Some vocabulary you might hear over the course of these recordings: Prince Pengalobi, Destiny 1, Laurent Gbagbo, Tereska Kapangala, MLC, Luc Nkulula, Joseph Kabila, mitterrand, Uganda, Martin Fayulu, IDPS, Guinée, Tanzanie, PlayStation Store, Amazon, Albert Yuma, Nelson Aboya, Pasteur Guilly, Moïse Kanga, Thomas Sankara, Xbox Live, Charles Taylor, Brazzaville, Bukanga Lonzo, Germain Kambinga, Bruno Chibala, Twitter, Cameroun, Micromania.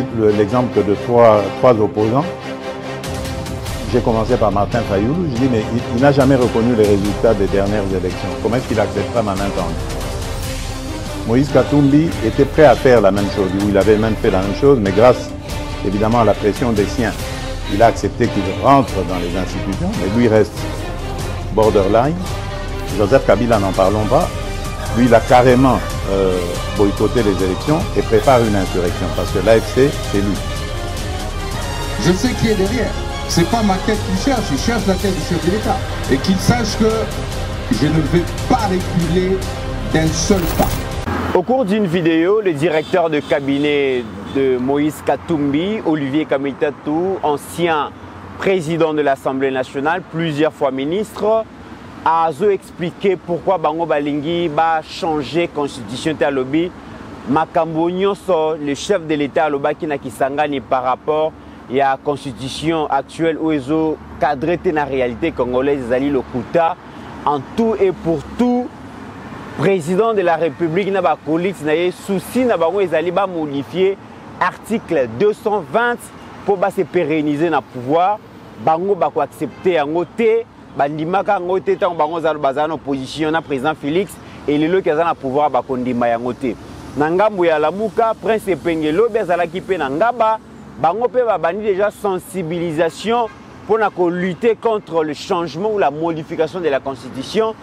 pris l'exemple de trois opposants. J'ai commencé par Martin Fayulu. Je dis, mais il n'a jamais reconnu les résultats des dernières élections. Comment est-ce qu'il acceptera ma main tendue? Moïse Katumbi était prêt à faire la même chose. Il avait même fait la même chose, mais grâce évidemment à la pression des siens, il a accepté qu'il rentre dans les institutions, mais lui reste borderline. Joseph Kabila, n'en parlons pas. Lui, il a carrément boycotté les élections et prépare une insurrection, parce que l'AFC, c'est lui. Je sais qui est derrière. C'est pas ma tête qui cherche, il cherche la tête du chef de l'État. Et qu'il sache que je ne vais pas reculer d'un seul pas. Au cours d'une vidéo, le directeur de cabinet de Moïse Katumbi, Olivier Kamitatu, ancien président de l'Assemblée nationale, plusieurs fois ministre, a expliqué pourquoi Bango Balinghi va changer la constitution de lobby. Makambo Nyonso, le chef de l'État, Lobakina Kisangani par rapport à la constitution actuelle où ils ont cadré la réalité congolaise, Zali Lokuta, en tout et pour tout, président de la République n'a pas de souci, n'a pas modifié l'article 220 pour se pérenniser dans le pouvoir. Bango va accepter en côté. Bandimaka ngote tant bango za bazana opposition na président Félix et le qui a pouvoir ba kondima ya ngote na ngambu ya lamuka Prince Pengalobi azala ki pe na ngaba bango pe ba bandi déjà sensibilisation pour na ko lutter contre le changement ou la modification de la constitution.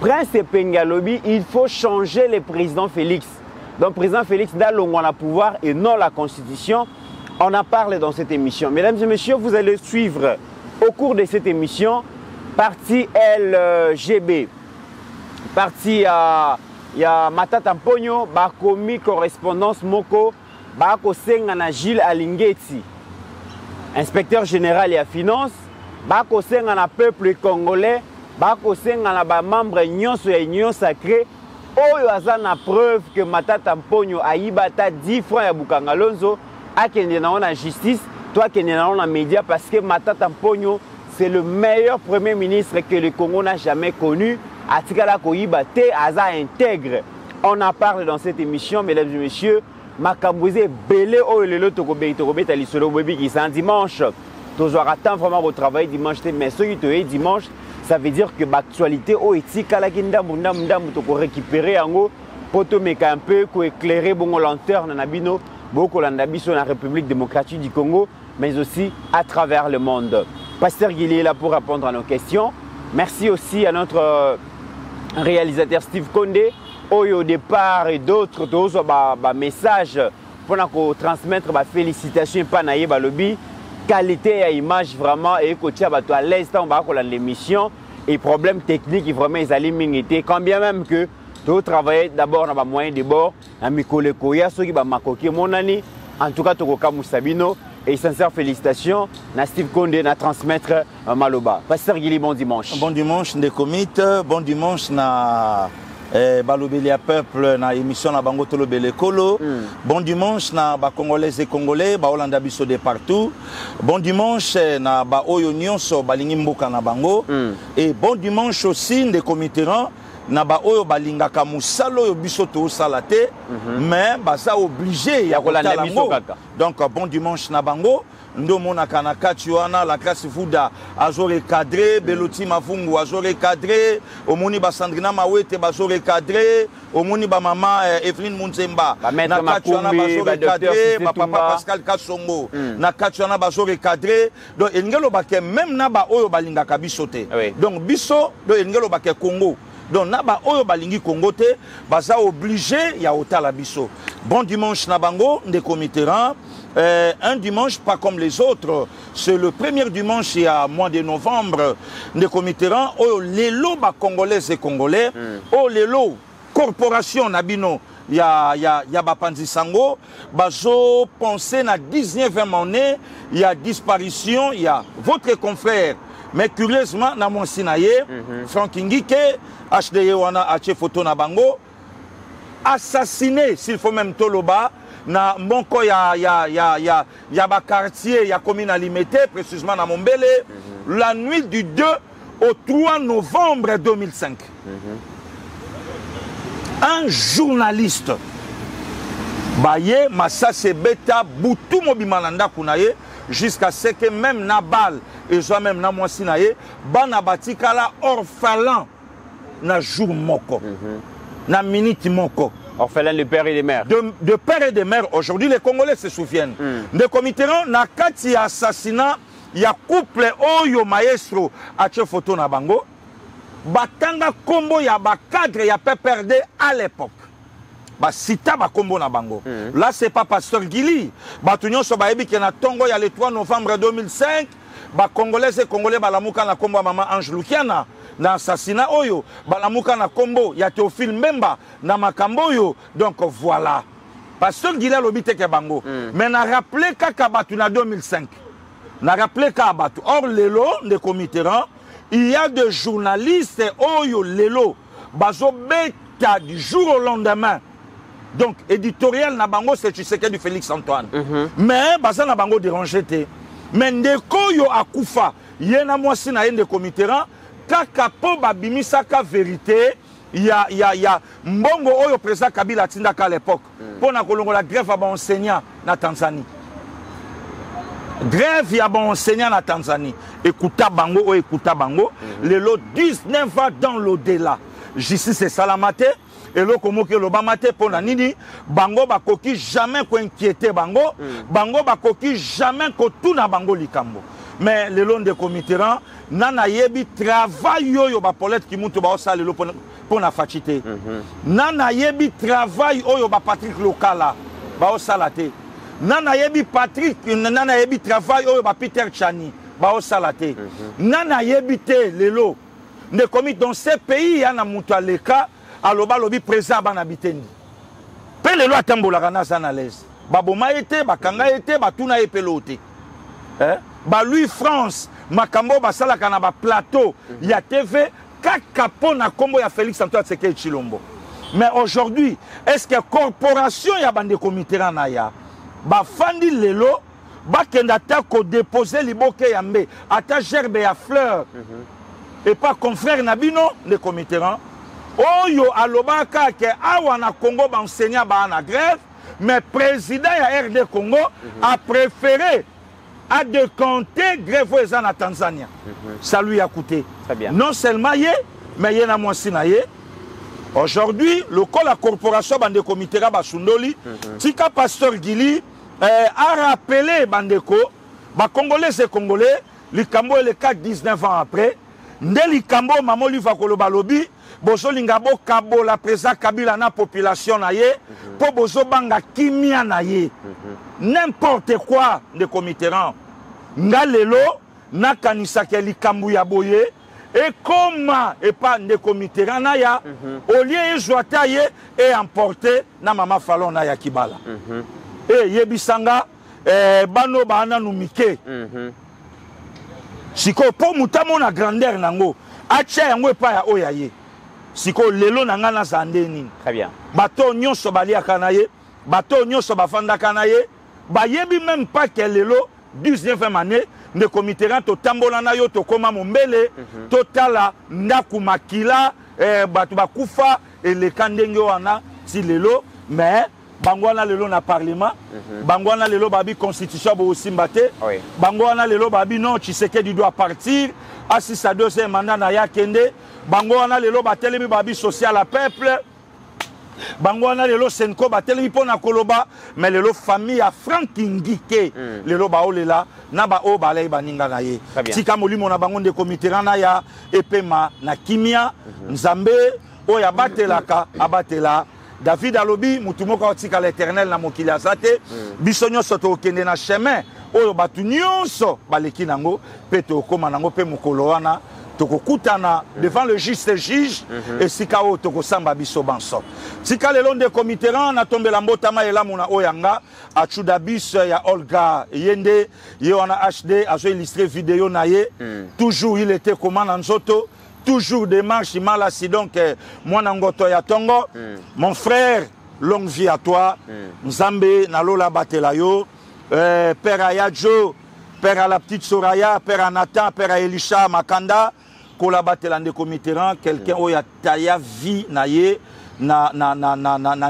Prince Pengalobi, il faut changer le président Félix. Donc président Félix da longo na pouvoir et non la constitution. On en parle dans cette émission. Mesdames et messieurs, vous allez suivre au cours de cette émission parti LGB, parti ya Matata Ponyo, bakomi correspondance moko, bako sengana Gilles Alingeti, inspecteur général et à finance, bako sengana peuple congolais, bako sengana ba membre nyonso ya union sacrée, oyo aza na preuve que Matata Ponyo aibata 10 francs ya Bukanga Lonzo, akende na ona justice, toi kende na ona média parce que Matata Ponyo c'est le meilleur premier ministre que le Congo n'a jamais connu. Atikala Koyibate, Aza intègre. On en parle dans cette émission, mesdames et messieurs. Makambouze, Belé, Oelelo, Tokobé, Tokobé, Talisolo, Bobi, qui sont dimanche. Toujours attendre vraiment votre travail dimanche. Mais ce qui est dimanche, ça veut dire que l'actualité, Oetikala Kinda, Munda, Munda, Moutoko récupérer en haut. Poto Meka un peu, Ko éclairer, Bongo Lanterne, Nanabino, Boko Landabiso, la République démocratique du Congo, mais aussi à travers le monde. Pasteur Guilly est là pour répondre à nos questions. Merci aussi à notre réalisateur Steve Kondé. Au départ et d'autres, tous les messages pour transmettre des félicitations et des lobby. Qualité et image vraiment. Et écoutez, à l'aise, on va dans l'émission. Et problèmes techniques, vraiment, ils allaient m'inquiéter. Quand bien même que tout travailler d'abord dans les moyens de bord, dans les collègues, ceux qui vont m'accoquer mon ami. En tout cas, tout le monde Sabino. Et sincères félicitations à Steve Kondé na transmettre Maloba. Pasteur Guilly, bon dimanche. Bon dimanche des comites, bon dimanche na Balobélia peuple na émission na Bango Tolo Belekolo. Bon dimanche na ba Congolaises et Congolais, ba Hollanda biso de partout. Bon dimanche na ba Oyo Nyonso balingi mboka na Bango. Et bon dimanche aussi des comiterans na ba Oyo balinga ka musalo yo biso to salate mais ba ça obligé ya kolanda biso kaka. Donc bon dimanche na Bango ndomona kanaka tuana la classe fouda azore cadré beloti mafungu azore cadré omoni ba Sandrina Mawete bazore cadré omoni ba mama Evelyne Munzemba na katuana bazore cadré ba papa Pascal Kasongo na katuana bazore cadré donc engelo ba ke même na ba Oyo balinga ka biso te donc biso do engelo ba ke Congo. Donc, naba oyo balingi Congo te, baza obligé ya otala biso. Bon dimanche nabango des comiterans. Un dimanche pas comme les autres. C'est le premier dimanche il y a mois de novembre des comiterans. Oyo lelo ba Congolaises et Congolais. Oyo lelo corporation nabino. Il y a Bapanzi Sango, Bazo pensé na 19e année, il y a disparition, il y a votre confrère. Mais curieusement, na mon sinaye, Frank Ngike, HDE wana ache photo na Bango, assassiné, s'il faut même toloba, na monko ya ba quartier, ya commune alimentée, précisément na Mombele, la nuit du 2 au 3 novembre 2005. Un journaliste baye masase beta butu mobima na ndako na ye jusqu'à ce que même Nabal et même na mwasi na ye bana batikala orphelin na jour moko na minute moko. Orphelin de père et de mère. De père et de mère, aujourd'hui les Congolais se souviennent. De committeront na kati assassinat ya couple oyo maestro ache photo na bango batanga combo ya ba cadre ya PPRD à l'époque. Bah si ta ba combo na bango. Là c'est pas Pasteur Guilly. Bah tu n'as pas dit qu'il y a Tongo ya le 3 novembre 2005. Bah Congolais et Congolais balamuka na combo maman Ange Lukiana. Na assassinat oyo balamuka na combo ya Théophile Mbemba na makambo yo. Donc voilà. Pasteur Guilly lobité ke bango. Mais na rappelé kaka batu na 2005. Na rappelé kaka batu. Or lelo de committeront. Il y a des journalistes oyo lelo bazo beta du jour au lendemain. Donc éditorial na bango c'est Tshisekedi du Félix Antoine. Mais baza na bango dérangé té. Mais ndeko yo akufa yena mwasi na yende committerant kaka po babimisa ka vérité ya mbongo oyo président Kabila tindaka à l'époque pona kolongola grève ya ba enseignant na Tanzanie. Grève ya ba enseignant na Tanzanie. Écouta bango o écouta bango le lot 19 va dans l'au-delà. Jussi c'est salamaté et le komoke lobamaté pona nini bango bakoki jamais ko inquiéter bango bango bakoki jamais ko tuna bango likambo. Mais le long des committérans nana yebi travail yo ba Paulette ki mutu ba osale lo pona facité. Nana yebi travail oyo ba Patrick Lokala ba osalate. Nana yebi Patrick nana yebi travail oyo ba Peter Chani ba osalate. Nana yebi te lelo ne commis dans ces pays yana mutu aleka aloba lobi président bana bitendi. Pe lelo atambola kana sana lese. Ba boma ete ba kanga ete ba tuna epelote. Hein? Bah lui France, Makambo basala kanaba plateau, il y a TV, kakapo na combo ya Félix Antoine Tshisekedi Tshilombo. Mais aujourd'hui, est-ce que corporation ya bande committéra na ya, ba fandi lelo, ba kenda ta ko déposer liboke yambe, ata gerbe ya fleur. Et pas confrère nabino les committéra. Oyo alobaka ke awa na Congo ba enseignant ba na grève, mais président ya RD Congo a préféré a décompté grève en Tanzanie. Ça lui a coûté. Non seulement yé, mais yé na moissinaye. Aujourd'hui, le col la corporation bande committéra basundoli, Tika Pasteur Guilly a rappelé bandeko, ba Congolais et Congolais, likambo le 4 19 ans après, ndé likambo maman lui va koloba lobi, bozo lingabo kabo la président Kabila na population na yé, po bozo banga kimia na yé. N'importe quoi de committerant. Ngalelo, nakanisa keli kambuya boye, et comment et pas de committerant naya, au lieu de joataye et emporter na mama falon naya kibala. Et yebisanga, bano bana numike. Siko po mutamo na grandeur nango, ache yango pa ya oyaye. Siko lelo nangana zandeni. Très bien. Bato nyon sobalia kanaye, bato nyon sobafanda kanaye. Bah yebi même pas qu'elle est là 19e année ne committeront to tambolana yo to koma mombele totala ndakumakila batu bakufa et le kandenge wana si lelo mais bangwana lelo na parlement bangwana lelo babi constitution bo simbate bangwana lelo babi non Tshisekedi doit partir assis sa deuxième mandat na ya kende bangwana lelo batelemi babi social à peuple. Bangwana lelo senko batelemi pona koloba mais lelo famille a Frankingike lelo ba olela na ba o balai baninga na ye tika molimo na bango de committéra na ya epema na kimia nzambe oya batelaka abatela David alobi mutu moko tika l'Éternel na mokili azate biso nyonso to okende na chemin oyo batu nyonso baleki nango pe to koma nango pe mokolo wana tokokutana devant le juste juge et sikao tokosamba biso banso tika lelo nde committerant na tombe la mbotama elamu na oyanga achuda biso ya Olga yende ye wana HD azo illustrer vidéo na ye toujours il était comment na nzoto toujours des marches malasi donc mwana ngoto ya tongo mon frère longue vie à toi nzambe na lola batela yo père ayajo père à la petite Soraya, père à Nathan, père à Elisha, Makanda, collabater l'un des committerants, quelqu'un où il y a vie, naïe, na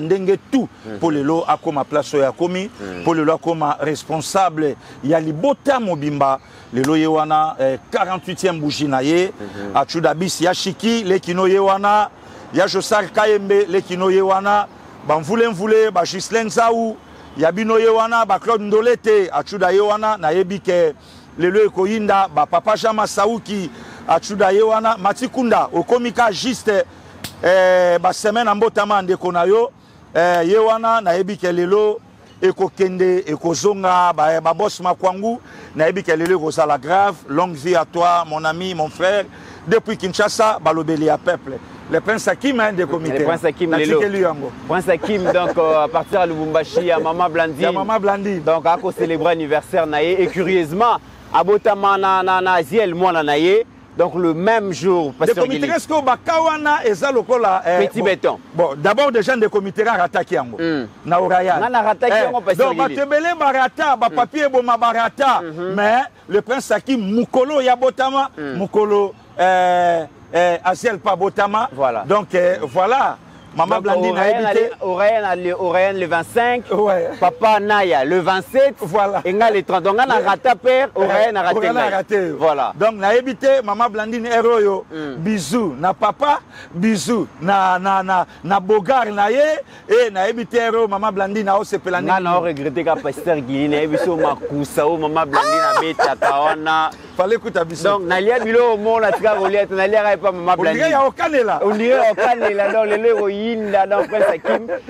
ndenge tout pour le lo akoma place ya komi pour le lo akoma responsable ya libota mobimba le lo yewana 48e bouchinaye atudabisi ya shiki le kino yewana ya Josar Kayembe le kino yewana ba mvule ba Gisleng Saou ya bino yewana ba Claude Ndolete atuda yewana na yebike le lo ekoyinda ba Papa Jama Sauki atuda yewana matikunda okomika juste ba semaine ambotama ndeko na yo yewana na yebike lelo ekokende ekozonga ba boss makwangu na yebike lelo kozala grave longue vie à toi mon ami mon frère depuis Kinshasa balobeli ya peuple. Le prince Akim a un des comités. Le prince Akim, Prince Akim, donc à partir à Lubumbashi, à Maman Blandine. À Maman Blandine. Donc à célébrer l'anniversaire naé. Et curieusement, à Botama na Ziel Mwana naé. Donc le même jour, Pasteur Guilly. Est-ce que Bakawana et Zalokola Petit béton. Bon, d'abord des gens des comités rattaqués en na Oraya. Na rattaqués en Pasteur Guilly. Donc Batebele barata, ba papier boma barata. Mais le prince Akim Mukolo ya Botama, Mukolo. Asiel Pabotama. Voilà. Donc voilà. Maman Blandine a évité. Aurélien le 25. Ouais. Papa Naya le 27. Voilà. Et le 30. Donc on a raté père. Aurélien a raté. Voilà. Donc on a évité. Maman Blandine Eroyo. Bisous. Na papa. Bisous. Na Bogar naye. Et on a évité Eroyo. Maman Blandine a osé pelaner. On a regretté qu'à Pasteur Guilly. On a évité au Makousao. Maman Blandine a mis Tatawana. Fallait écouter Bisou. Donc Nalia Bilo au monde. La tigre Oliette. Nalia n'avait pas Maman Blandine. On dirait au Canela. Donc les héroïnes.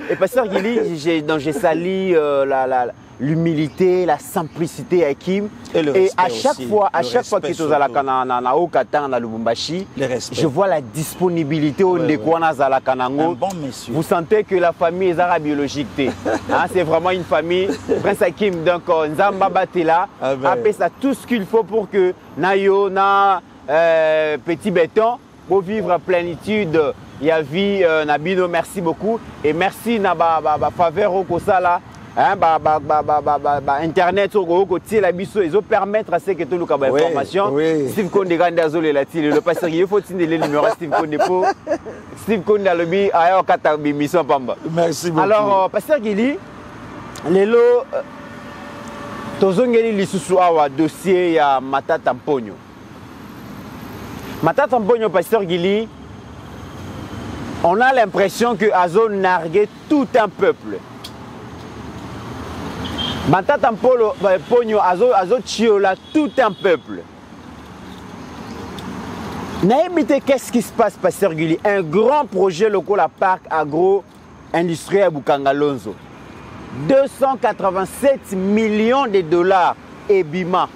Et Pasteur Guilly, j'ai sali l'humilité, la simplicité à Kim. Et à chaque fois qu'il est aux Alakana, na Okatan, na Lubumbashi, je vois la disponibilité au Ndekwana Zalakanango. Vous sentez que la famille est arabiologique. C'est vraiment une famille. Prince Akim, donc Nzamba Batela, appelle ça tout ce qu'il faut pour que Nayo, na Petit Béton, pour vivre à plénitude. Yavi Nabino, merci beaucoup et merci Naba faveur au Kosala, internet au côté la biso ils ont permettre à ce que tout le cas d'information. Steve Kondé Gandazo les latines le pasteur il faut tenir les numéros Steve Kondé pour Steve Kondé alobi ayo katabi mission pamba. Merci beaucoup. Alors Pasteur Guilly, lelo tozongeli lisusu awa dossier ya Matata Ponyo. Matata Ponyo Pasteur Guilly. On a l'impression que Azo narguait tout un peuple. Matata Ponyo Azo Tchiola tout un peuple. Naïmité, qu'est-ce qui se passe, Pasteur Guilly? Un grand projet local à parc agro-industriel à Bukanga Lonzo. 287 millions de dollars et bima.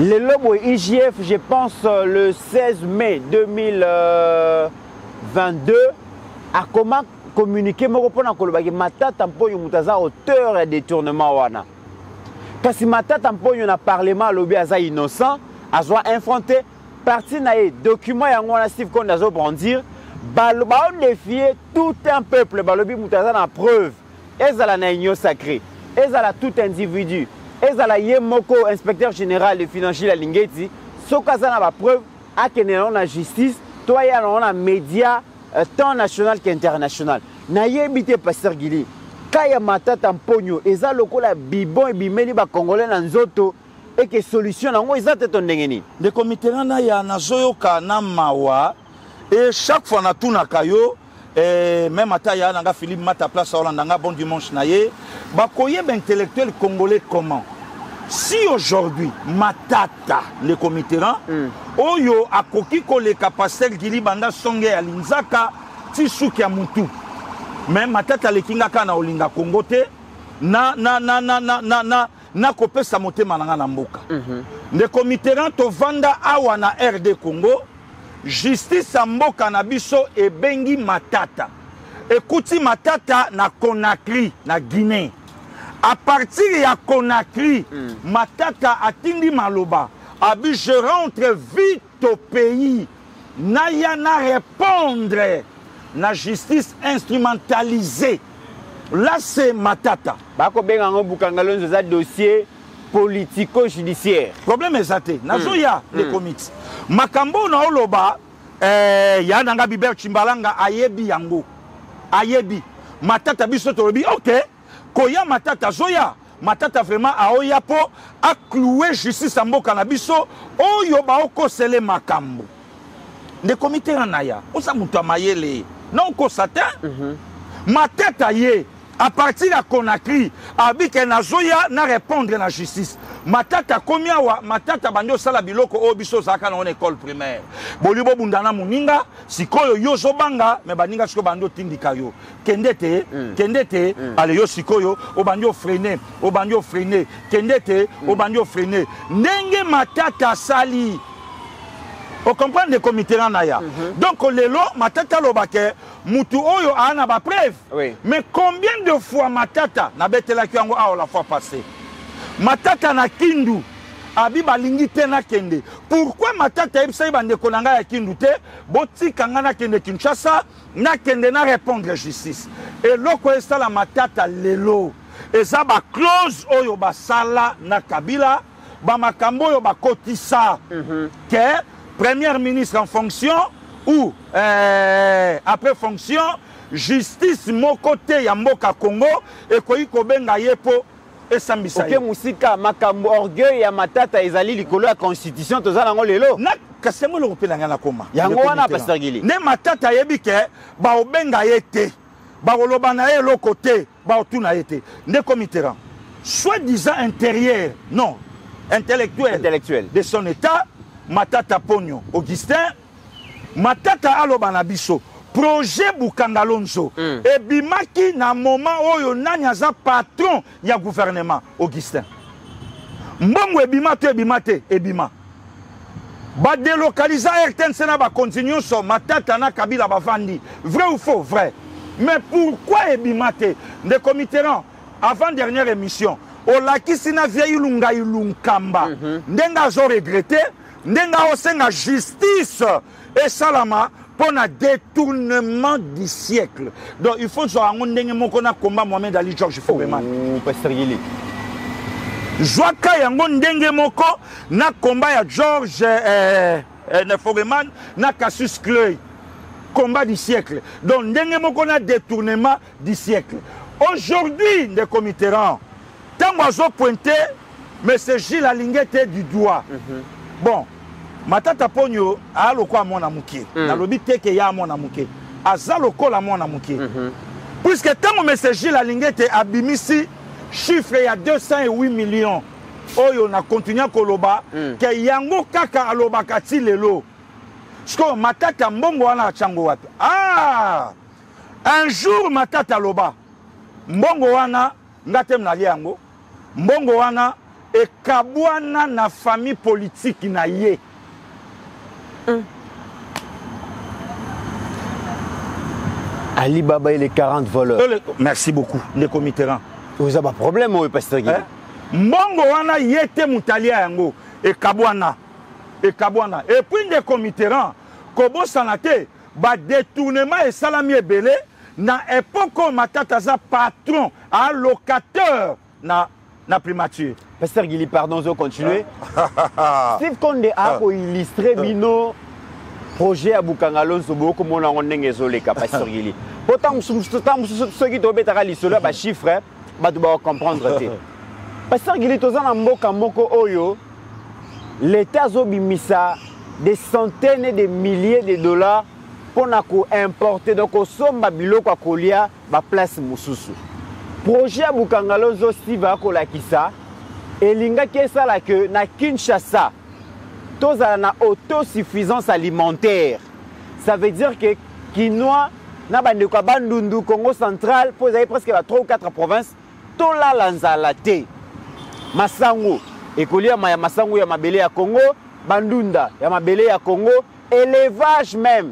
Le lobo IGF, je pense, le 16 mai 2022, a comment communiquer, me répondre en Kolobaki, Matata Ponyo Moutaza, auteur et détournement Wana. Parce que Matata Ponyo na parlement lobby aza innocent, azo affronté, parti nae, document yangwana Steve Kondazo brandir, balobao défier tout un peuple, balobi Moutaza na preuve, ezala na igno sacré, ezala tout individu. Et ça, il y a Moko, inspecteur général de finance, Gilles Alingeti, ce qui a la preuve, à qu'il y a la justice, toi, il y a la média, tant national qu'international. Naïe bité Pasteur Guilly, Kaya Matata Ponyo, et ça, le col à Bibon et Bimeli, les Congolais, Nanzoto, et que solution, en gros, ils ont été tendus. Le comité, il y a Nazoyoka, Namawa, et chaque fois, on a tout nakayo. Et même à Taya, Philippe Mata place à Hollande, bon dimanche naïe, Bakoyeb intellectuel congolais comment? Si aujourd'hui, Matata, le comité, Oyo, Akokiko, le Pasteur Guilly, Banda, Songe, Alinzaka, Tisuki, Amutu. Mais Matata, le Kingaka, na Olinga, Kongote, na Kope, Samote, Mananga, Namboka. Le comité, Tovanda, Awana, RD Congo, justice à Mboka Nabiso et Bengi Matata. Écoutez Matata na Conakry, na Guinée. À partir de Conakry, Matata attendi Maloba. Abi je rentre vite au pays. Nayana répondre. La justice instrumentalisée. Là c'est Matata. Bako benga ngo Bukanga Lonzo za dossier politico-judiciaire. Problème est ça. Nazoya les comités. Makambo na oloba Yananga Biber Chimbalanga ayebi yango. Ayebi. Matata biso tolobi. OK. Koya matata zoya. Matata vraiment aoya po a cloué justice en mboka na biso. Oyo ba okosele makambo. Ne comité anaya. Osa muta mayele. Non kosata. Matata ye à partir de Conakry, abike na zoya na répondre na justice. Matata komia wa matata bandio sala biloko obiso zaka na école primaire. Bolibo bundana muninga sikoyo yozo banga me baninga siko bando tindika yo. Kendete kendete ale yo sikoyo obandio freiner obandio freiner kendete obandio freiner. Ndenge matata sali. On comprend le comité naya. Donc le lo matata lobake mutu oyo ana ba preuve. Oui. Mais combien de fois matata na betela kyango a la fois passée. Matata na kindu abiba lingi tena kende. Pourquoi matata ebsa ibande kolanga ya kindu te boti kangana kende Kinshasa na kende na répondre justice. Et loko esta la matata lelo. Et ça ba close oyo ba sala na Kabila ba makambo yo ba kotisa. Ke Premier ministre en fonction ou après fonction justice mon côté ya mboka Congo et koyi kobenga yepo. Ok, Moussika, Makambo, orgueil, Yamatata, Ezali, Likolo, la Constitution, tout ça, l'angle est là. Qu'est-ce que l'Europe n'a pas commun? Yango, on a Pasteur Guilly. Ne Matata, Yebike, Baobenga, Yete, Baolobana, Elokote, Baotuna, Yete. Ne committeront. Soi-disant intérieur, non, intellectuel de son État, Matata Ponyo, Augustin, Matata, Alobana, Bisso. Projet Bukanga Lonzo et bimaki na moment oyo nanyaza patron ya gouvernement Augustin Mbongu ebima ba délocaliser RTNC na ba continue so matata na Kabila ba vandi vrai ou faux vrai mais pourquoi ebimate des committerons avant dernière émission olakisi na vieille lunga ilunkamba ndenga zo regretter ndenga osenga justice et salama on a détournement du siècle. Donc il faut que nous un combat Mohamed Ali Georges Fobeman. Pasteur Guilly. Na combat Georges Fobeman, na Cassius Clay. Combat du siècle. Donc nous a détournement du siècle. Aujourd'hui, les committérants, tant qu'on a pointé, M. Gilles Alingeti du doigt. Bon. Matata Ponyo a loko a mona muke na lobi teke ya mona muke aza loko la mona muke puisque tango message la lingete abimisi chiffre ya 208 millions oyo na continue koloba ke yango kaka aloba kati lelo sko matata mbongo wana chango wapi ah un jour matata loba mbongo wana ngatem na yango mbongo wana e kabwana na famille politique na ye. Ali Baba et les 40 voleurs. Merci beaucoup, les committérants. Vous avez un problème, oui, Pasteur Guilly. Mongoana yete mutalia yango et kabwana et kabwana et puis les committérants kobo sanate ba détournement et salami belé na époque matata za patron allocateur na primature. Pasteur Guilly, pardon, je continue. Steve Kondé a illustré Bino projet à Bukanga Lonzo beaucoup mon on n'engezole ka Pasteur Guilly. Pourtant ceux qui doivent être l'isole ba chiffre ba doit comprendre té. Pasteur Guilly tozana mboka moko oyo l'état zobimisa des centaines et des milliers de dollars pour na ko importer donc au somba biloko akolia ba place mususu. Projet à Bukanga Lonzo Steve akolakisa et l'inga qui est ça là que na Kinshasa, tous à na autosuffisance alimentaire. Ça veut dire que Kinois na bandeko bandundu Congo central pour aller presque à 3 ou 4 provinces, tout là lanzalaté. Masango, écolier ma masango ya mabele ya Congo, bandunda ya mabele ya Congo, élevage même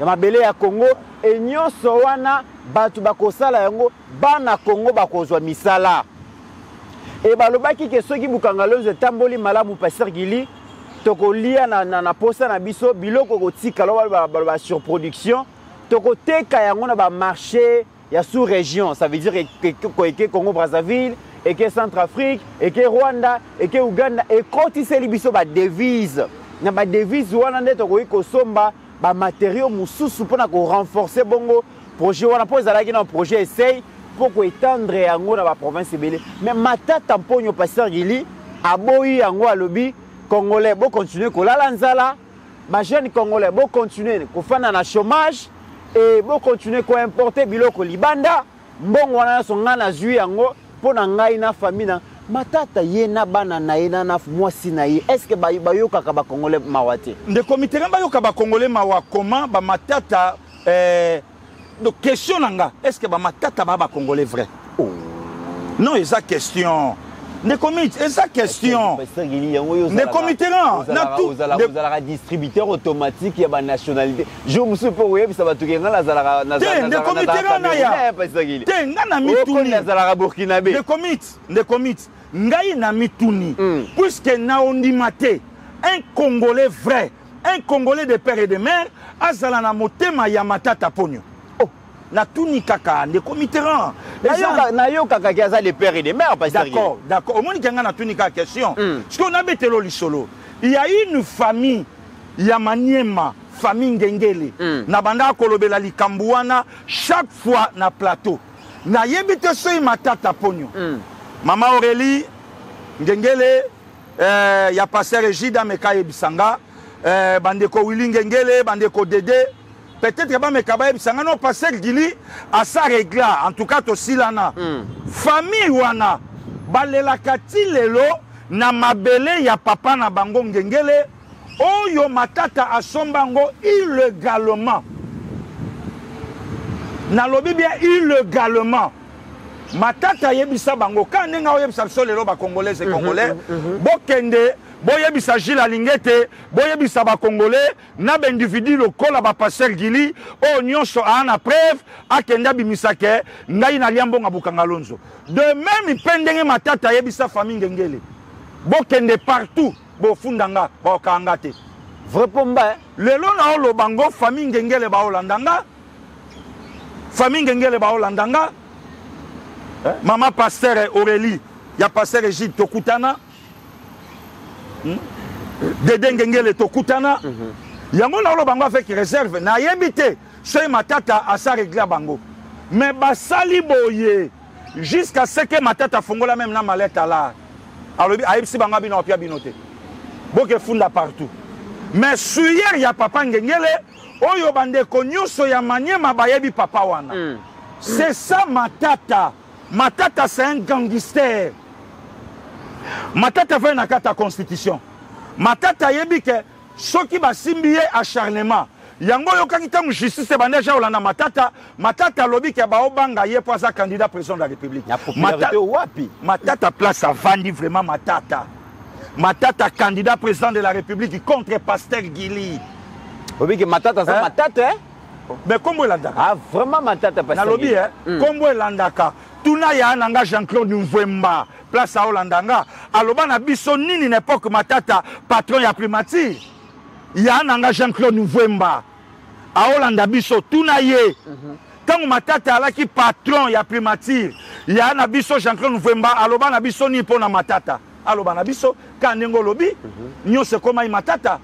ya mabele ya Congo, et nyonso wana batu bakosala yango bana Congo bakozwa misala. Et balobaki que ceux qui Bukanga Lonzo tamboli malamu Pasteur Guilly tokolia na posa na biso biloko kotika la surproduction tokoteka yango na ba marché ya sous région ça veut dire que Congo Brazzaville et que Centrafrique et que Rwanda et que Uganda et kotiseli biso ba devise na ba devise wana nde tokoyi kosomba ba matériaux mususu pona ko renforcer bongo projet wana po ezalaki na projet essai pour ko étendre yango na ba province belé. Mais Matata Ponyo Pasteur Guilly aboyi yango alobi congolais bo continuer ko lala nzala, ba jeune congolais bo continuer ko fana na chômage et bo continuer ko importer biloko libanda mbongo wana so nga na zui yango pona ngai na famina. Matata yena bana na yena na moi sinaye est-ce que bayo kaka ba congolais mawate de comité bayo kaka ba congolais mawa comment ba matata donc question nanga est-ce que ba matata ba congolais vrai oh. Non esa question ne comité esa question ne comité na tout de distributeur automatique ya ba nationalité je me suis pas oué ça va tout kenga la zalara na zalara ne comité na ya tenga na mituni na zalara burkinabé ne comité ngai na mituni puisque na ondimate un congolais vrai un congolais de père et de mère azala na motema ya Matata Ponyo oh na tuni kaka ne comité ran na yo kaka ki azala les pères et les mères d'accord d'accord au moni kenga na tuni kaka question parce qu'on a betelo lisolo il y a une famille ya maniema famille ngengele na banda kolobela likambwana chaque fois na plateau na yebite soi Matata Ponyo Maman Aurélie, Ngengele, ya Pasteur Régida Mekaye Bissanga, Bandeko Willy Ngengele, Bandeko Dédé, peut-être que Mekaye Bissanga, non, Pasteur Guilly, à sa règle, en tout cas, aussi lana. Famille Wana, Balelakati Lelo, Namabele, ya Papa Nabango Ngengele, Oyo Matata Asombango, illégalement. Nalobi bien, illégalement. Matata yebisa bango quand nenga oyebisa solo lelo ba congolais c'est congolais bokende boyebisa Gilles Alingeti boyebisa ba congolais na bendividu lokola ba Pasteur Guilly o nyonso ana preuve akenda bimisake ngai na liambo nga Bukanga Lonzo de même pendenge Matata yebisa famille ngengele bokende partout bo fundanga ba kangate vrai pomba lelo na o bango famille ngengele ba olandanga famille ngengele ba olandanga. Maman Pasteur Aurélie, il y a Pasteur Égide Tokutana, Dédé Ngengele Tokutana, il y a mon bango avec réserve, n'a yébité, c'est Matata à sa régla bango. Mais Basali Boye, jusqu'à ce que Matata Fongola même la mallette à l'art, alors Aïpsi Banga Binopia Binoté, Boke Funda partout. Mais sur hier, il y a Papa Ngengele, Oyo Bande Konyo, Soya Manie, Mabayebi Papa Wana. C'est ça Matata. Matata c'est un gangster. Matata fait une carte à constitution. Matata yebi que ceux qui va simbier acharnement. Yango yokakita mu justice bandeja olana Matata. Matata lobi que ba obanga ye pour sa candidat président de la République. Matata wapi. Matata place à vendre vraiment Matata. Matata candidat président de la République contre Pasteur Guilly. Lobi que Matata c'est Matata. Mais comment est l'andaka? Ah vraiment Matata Pasteur Guilly. Na lobi comment est l'andaka? Tunaya nanga Jean-Claude Nwemba place à Holandanga aloba na biso nini na époque Matata patron ya primati ya nanga Jean-Claude Nwemba a Holanda biso tunaye tango Matata alaki patron ya primati ya na biso Jean-Claude Nwemba aloba na biso ni pona Matata aloba na biso kanengo lobi nyose koma Matata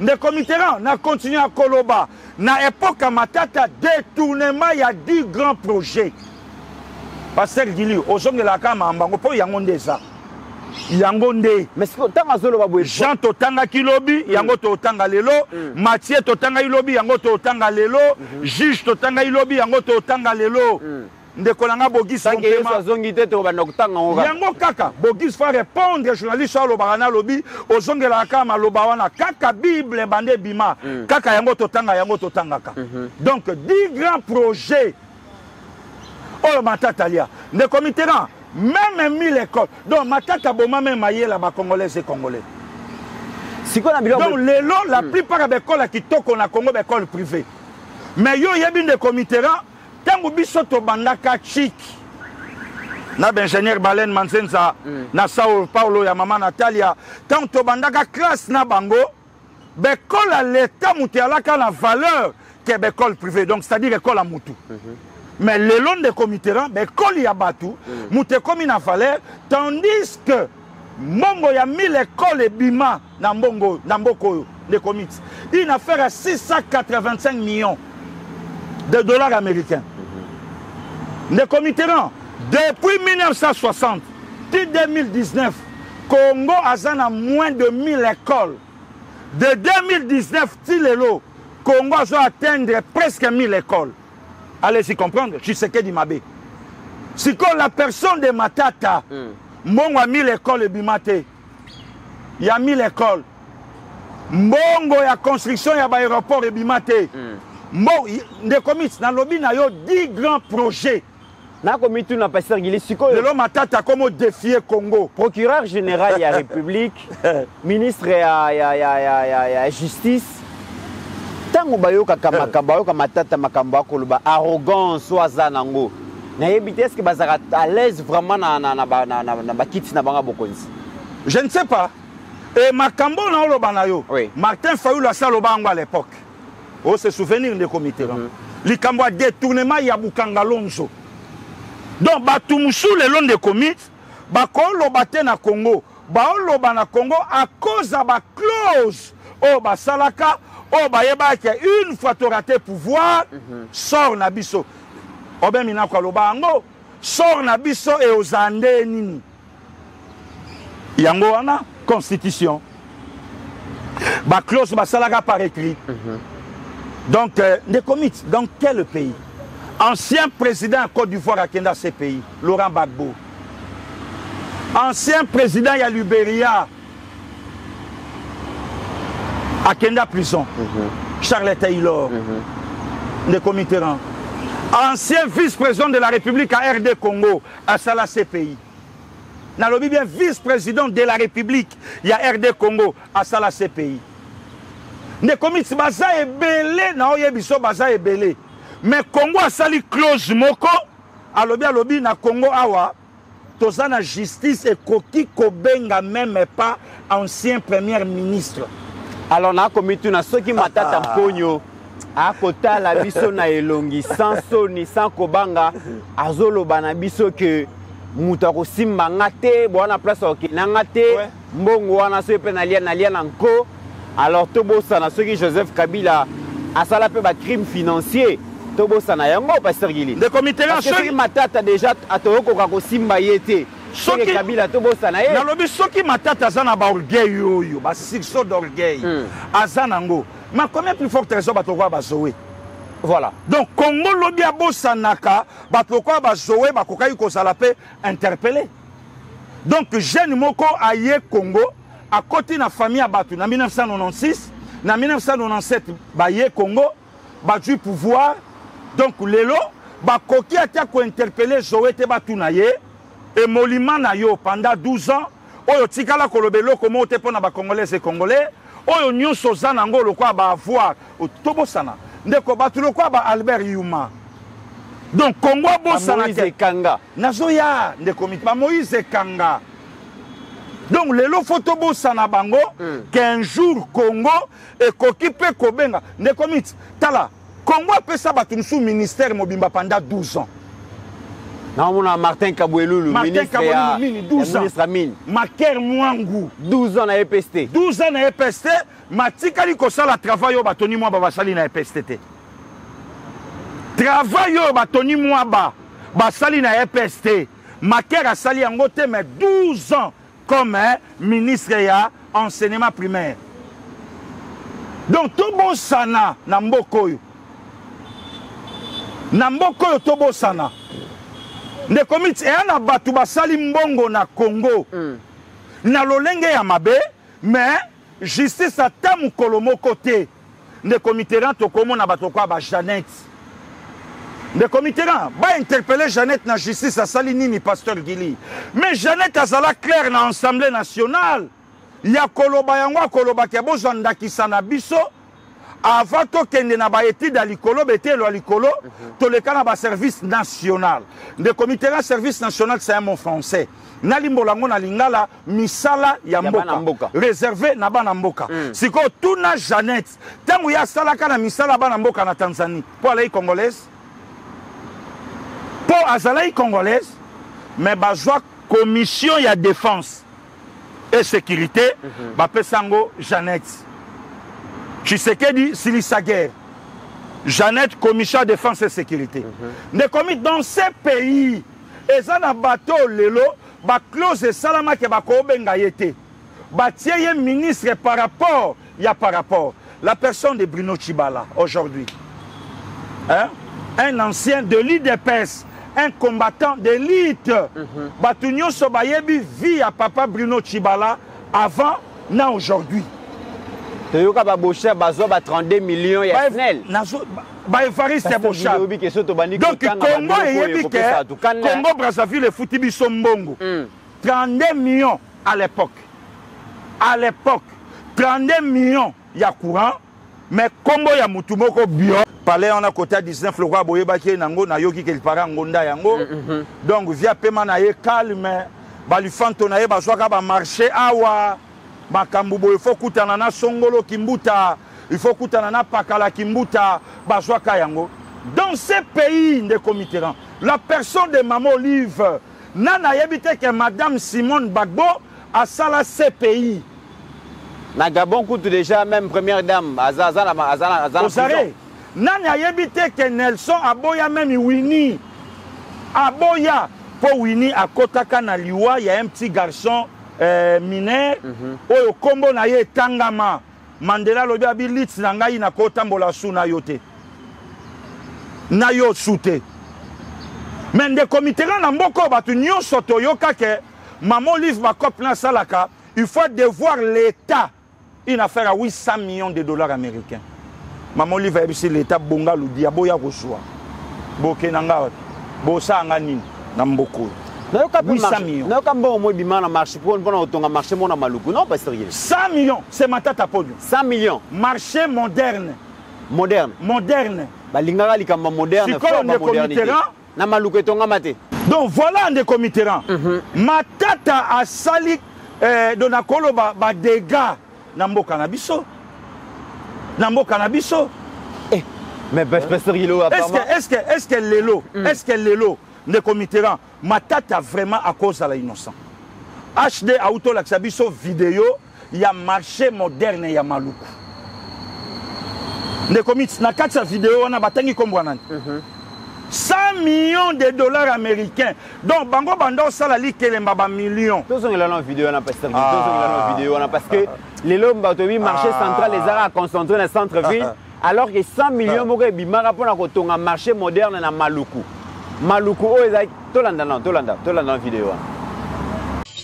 ne committerant na continuer à koloba na époque Matata détournement ya 10 grands projets Pasteur Guilly, au sommet de la Kama, il y a ça. Il y a mais ce que tu as Jean Totanga Kilobi, Yango Totanga Lelo, Mathieu Totanga Ilobi, Yango Totanga Lelo, Juge Totanga Ilobi, Yango Totanga Lelo. Ndekolanga Bogis Fontema. Yango Kaka, Bogis va répondre, journaliste à l'Obarana Lobi, au sommet de la Kama, l'Obarana, Kaka Bible, Bandé Bima, Kaka Yango Totanga, Yango Totanga. Donc, 10 grands projets. Oh Matata lia, le comité même 1000 écoles. Donc Matata boma même maillé la ba congolais et congolais. Si donc les lots la plupart des écoles qui toquent on a Congo des écoles privées. Mais yo yebin de comité tant que biso to bandaka chik. Na ingénieur Balen Manzenza, na Sao Paulo ya maman Natalia, tant to bandaka classe na bango, école à l'état mutiala ka la valeur que école privée. Donc c'est-à-dire école à mutu. Mais le long des comités-là, l'école y a battu, mouté comme il a fallu, tandis que Mongo y a mis l'école et Bima dans Mongo, dans Bokoyo. de comics. Une affaire à 685 millions de dollars américains. Les committerons, depuis 1960, depuis 2019, Congo a moins de 1000 écoles. De 2019, Tilelo, Congo a atteindre presque 1000 écoles. Allez-y comprendre, Tshisekedi Mabé. Si la personne de Matata, Mbongo a 1000 écoles et Bimate, il y a 1000 écoles. Mbongo y a construction, il y a aéroport et Bimate. Des commis, dans le lobby, il y a 10 grands projets. Na komiti na Pasteur Guilly siko lelo Matata komo défier Congo. Procureur général de la République, ministre ya justice. Tango bayoka makambo bayoka Matata makambo koloba arrogance oza nango. Na yebite est-ce que bazaka à l'aise vraiment na bakiti na banga bokonzi. Je ne sais pas. Et makambo na oloba na yo. Martin Fayulu asa loba ngo à l'époque. Oh se souvenir des comités. Likambo a détournement ya Bukanga Lonzo. Donc, Batumusu, le long des comités, Bakolo Baté na Congo, Baolo Bana Congo, à cause de la clause, oh Basalaka, oh Bayeba, qui une fois tu raté pouvoir, sort Nabiso. Oh ben, Mina Kalobango, sort Nabiso et aux Andé Nini. Yango ana, constitution. Ba clause Basalaka par écrit. Donc, des comités, dans quel pays? Ancien président de Côte d'Ivoire à Kenda, ce pays, Laurent Gbagbo. Ancien président de Libéria à Kenda prison, Charles Taylor, de Comiterant. Ancien vice-président de la République à RD Congo, à Sala, ce pays. Dans le bien vice-président de la République, il y a RD Congo, à Sala, ce pays. De Comité, Baza et Belé, Naoye Bisso, Baza et Belé. Mais Congo a sali close moko alobi na Congo awa tozana justice et koki kobenga même pas ancien premier ministre. Alors na komitu na soki Matata Ponyo a kota la biso na elongi sans soni sans kobanga azolo bana biso que mutako simba ngate bona place okina ngate mbongo wana so pe na lien anko. Alors tobo sana soki Joseph Kabila a sala pe ba crime financier. Pasteur Guilly. Le comité là, c'est Matata déjà à Togo Kako Simba Yete. Soki Kabila Tobo Sanaye. Dans le but, soki Matata azana ba orgueil yo, ba sixo d'orgueil. Azanango. Mais combien plus fort raison ba Togo ba Zoé. Voilà. Donc Congo lobi abo sanaka ba Togo ba Zoé ba kokai ko salape interpellé. Donc jeune moko aye Congo à côté na famille abatu na 1996, na 1997 ba ye Congo ba du pouvoir. Donc, les lots, qui ont interpellé Zoé Tebatounaye, et Molima Nayo pendant 12 ans, Oyo Tikala Kolobelo, comment on pour les Congolais et Congolais, Oyo Nyon Sozan Ango, le quoi va avoir au Tobosana, Ndeko Batulo, quoi va Albert Yuma. Donc, Congo Bosana, Kanga, Nazoya, Ndekomit, Moïse Kanga. Donc, les lots Fotobo Sanabango, qu'un jour Congo et Kokipe Kobenga, Ndekomit, Tala. Congo a fait ça sous ministère Mobimba pendant 12 ans. Non, on a Martin Kabouelou, le ministre à Mine, 12 ans. Maker Mwangou, 12 ans à EPST. 12 ans à EPST, Matikali Kosala travaille au Batoni Mwaba Basali na EPST. Travaille au Batoni Mwaba Basali na EPST. Maker a sali en gote, mais 12 ans comme ministre à enseignement primaire. Donc, tout bon sana, Nambokoyo. Namboko yo tobo sana. Ne komiti eana batu basali mbongo na Congo. Na lolenge ya mabe, mais justice a tamu kolomo kote. Ne komiteran tokomo na batu kwa ba Janet. Ne komiteran ba interpellé Janet na justice a sali nini Pasteur Guilly. Mais Janet azala clair na Assemblée nationale. Ya koloba yangwa koloba kebo zanda kisana biso. Avant que nous ayons été dans l'icolo, nous avons un service national. Le comité de service national, c'est un mot français. Nous avons un misala yamboka, réservé à Banamboka. Si tout n'a Janet, tant qu'il y a salaka na misala Banamboka na Tanzanie, pour les Congolaises, mais il y a une commission de défense et sécurité, il y a Janet. Tshisekedi, Sili Saguer, Janet, commissaire défense et sécurité. Mais comme dans ces pays, ils ont un bateau, lelo, ba close salama ke ba kobenga yete. Ba tieye ministre par rapport, il y a par rapport. La personne de Bruno Chibala, aujourd'hui, hein? Un ancien de l'IDPS, un combattant d'élite, Batunyo Sobayebi vit à papa Bruno Chibala avant, non aujourd'hui. Tu as ba bocha bazo ba 32 millions yesnel. Ba Evariste bocha. Donc Congo yebi ke Congo Brazzaville futi biso mbongo. 32 millions à l'époque. À l'époque, 32 millions ya courant, mais Congo ya mutu moko bio. Palais on a côté 19 le roi boyeba ki nango na yoki ke parent ngonda yango. Donc via paiement na ye calme, ba li fanto na ye ba soka ba marché awa. Makambubo, il faut koutanana songolo kimbuta, il faut koutanana pakala kimbuta, bazwa kayango. Dans ces pays de committerans, la personne de Maman Olive, nana yebite que Madame Simone Bagbo a sala ces pays. Na Gabon coûte déjà même première dame, azana. Vous savez, nana yebite que Nelson aboya même Winnie, aboya pour Winnie à Kotaka na Liwa, il y a un petit garçon. Miner, au Combo naye tangama, Mandela lobi abilit nangai na kotambola su na yote, na yo sute. Mais des committerans n'amboko batu nyo soto yoka ke Maman Olive bakop na salaka. Il faut devoir l'État une affaire à 800 millions de dollars américains. Maman Olive a ebisi l'État bonga ludi aboya kosoa, boke nanga, bosa angani n'amboko. Non, 100 millions, c'est Matata Ponyo. 100 millions. Marché moderne. Moderne. Moderne. Moderne. Donc voilà un des committerans. Matata a sali Donakolo ba dégâts Nambo Cannabiso. Nambo Cannabiso. Mais Pasteur Guilly apparemment. Est-ce qu'elle est l'eau? Les committerans, Matata vraiment à cause de l'innocent. HD Auto Laxabiso vidéo, il y a marché moderne, il y a Maluku. Les committerans, dans 4 vidéos, on a battu comme Wanani. 100 millions de dollars américains. Donc, Bango Bando, ça la ligue, il y a millions. Tous ceux qui ont vidéo, on a passé. Parce que les lobes, le marché central, les arabes concentrés dans le centre-ville, alors que 100 millions, ils ont un marché moderne dans Maluku. Maluku, Tolanda, vidéo.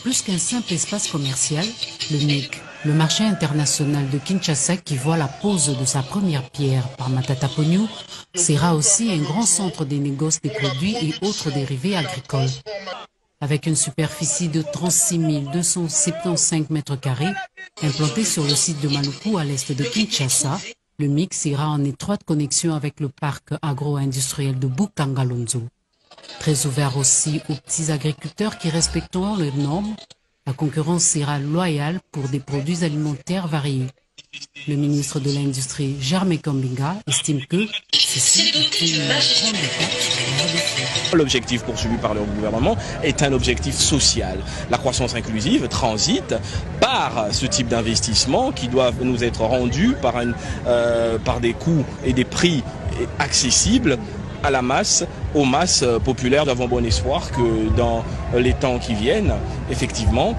Plus qu'un simple espace commercial, le MIC, le marché international de Kinshasa qui voit la pose de sa première pierre par Matata Ponyo, sera aussi un grand centre des négoces des produits et autres dérivés agricoles. Avec une superficie de 36 275 mètres carrés, implantée sur le site de Maluku à l'est de Kinshasa, le MIC sera en étroite connexion avec le parc agro-industriel de Bukanga Lonzo. Très ouvert aussi aux petits agriculteurs qui respecteront les normes, la concurrence sera loyale pour des produits alimentaires variés. Le ministre de l'Industrie, Germain Kambinga, estime que ceci est une grande étape. L'objectif poursuivi par le gouvernement est un objectif social. La croissance inclusive transite par ce type d'investissements qui doivent nous être rendus par des coûts et des prix accessibles à la masse, aux masses populaires. Nous avons bon espoir que dans les temps qui viennent, effectivement,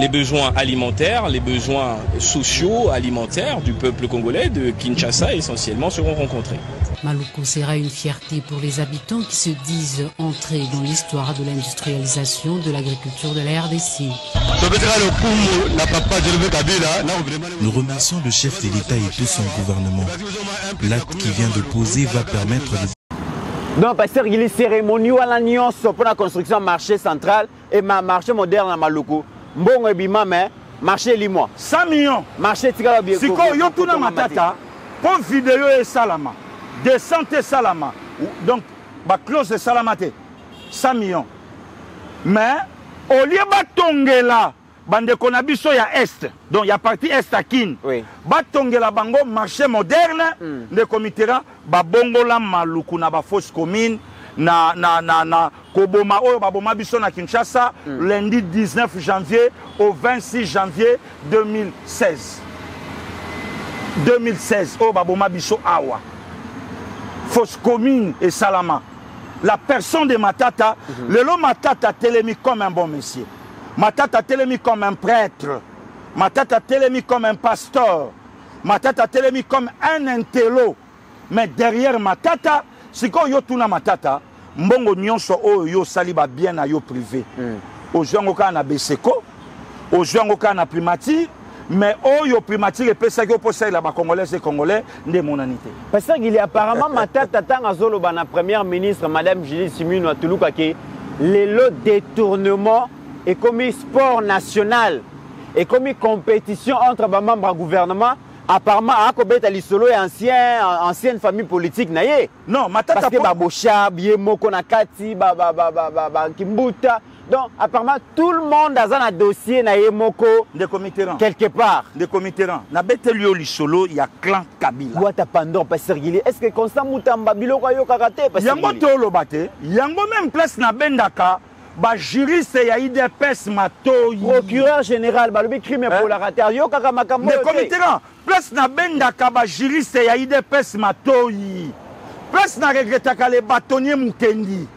les besoins alimentaires, les besoins sociaux, alimentaires du peuple congolais, de Kinshasa essentiellement, seront rencontrés. Maluku sera une fierté pour les habitants qui se disent entrés dans l'histoire de l'industrialisation de l'agriculture de la RDC. Nous remercions le chef de l'État et tout son gouvernement. L'acte qui vient de poser va permettre de... Donc, Pasteur Guilly, cérémonie à l'Alliance pour la construction du marché central et marché moderne à Maluku. Bon, mais marché limois. 100 millions. Marché Tigalabi. Si quand y a tout dans Matata, pour vidéo et salama, descente et salama, donc bah close et salamate, 100 millions. Mais au lieu de Tongela, bande konabiso ya est, donc y a partie est à Kin. Oui. Bah Tongela bango marché moderne, les committerans, bah bongola Maluku na bah fausse commune. Na Koboma oyo baboma biso na Kinshasa lundi 19 janvier au 26 janvier 2016. 2016, au Baboma Bisso Awa, fausse commune et Salama. La personne de Matata, le long Matata télémi comme un bon monsieur. Matata télémi comme un prêtre. Matata télémi comme un pasteur. Matata télémi comme un intello. Mais derrière Matata, si quand yo tourne Matata, mbongo nyonso o yo saliba bien à yo privé. Ojongo kana beseko, ojongo kana primati, mais oyo primati le pesa ko posa la ba congolaise et congolais de monanité. Parce qu'il est apparemment Matata tanga zolo bana première ministre madame Julie Simino Atuluka ke les lots détournement et commis sport national et commis compétition entre ba membres gouvernement. Apparemment, Akobet Alisolo est ancienne famille politique. Non, Matata Ponyo. Parce que Mokonakati, Kimbuta. Donc, apparemment, tout le monde a un dossier Moko. Des comitérans. Quelque part. Des comitérans. Nabetelio Lisolo, il y a clan Kabila. Est-ce que Constant Moutamba Biloka yo karaté? Yango Tolo Bate. Yango même place na Bendaka. Bah, juriste, il y a IDPS, Mato. Procureur général, bah, le crime est pour la rater. Yo, kakamakambo. Des comitérans. Place na bendaka ba juriste ya IDPS matoi. Place na regretaka le bâtonnier Mukendi.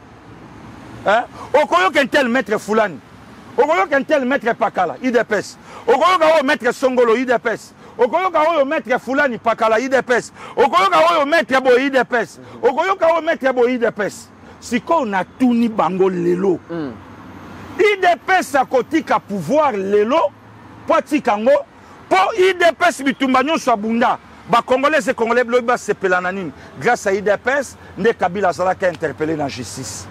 Hein? Okoyo qu'un tel maître Fulani. Okoyo qu'un tel maître Pakala IDPS. Okoyo ka maître Songolo IDPS. Okoyo ka maître Fulani Pakala IDPS. Okoyo ka maître Bo IDPS. Okoyo ka maître Bo IDPS. Siko na tuni bango lelo. IDPS a koti ka pouvoir lelo poti kango. Pour IDPS, Bitumbagnon Sabunda, les Congolais et Congolais, c'est Pelananine. Grâce à IDPS, les Kabila Zalaka interpellé dans la justice.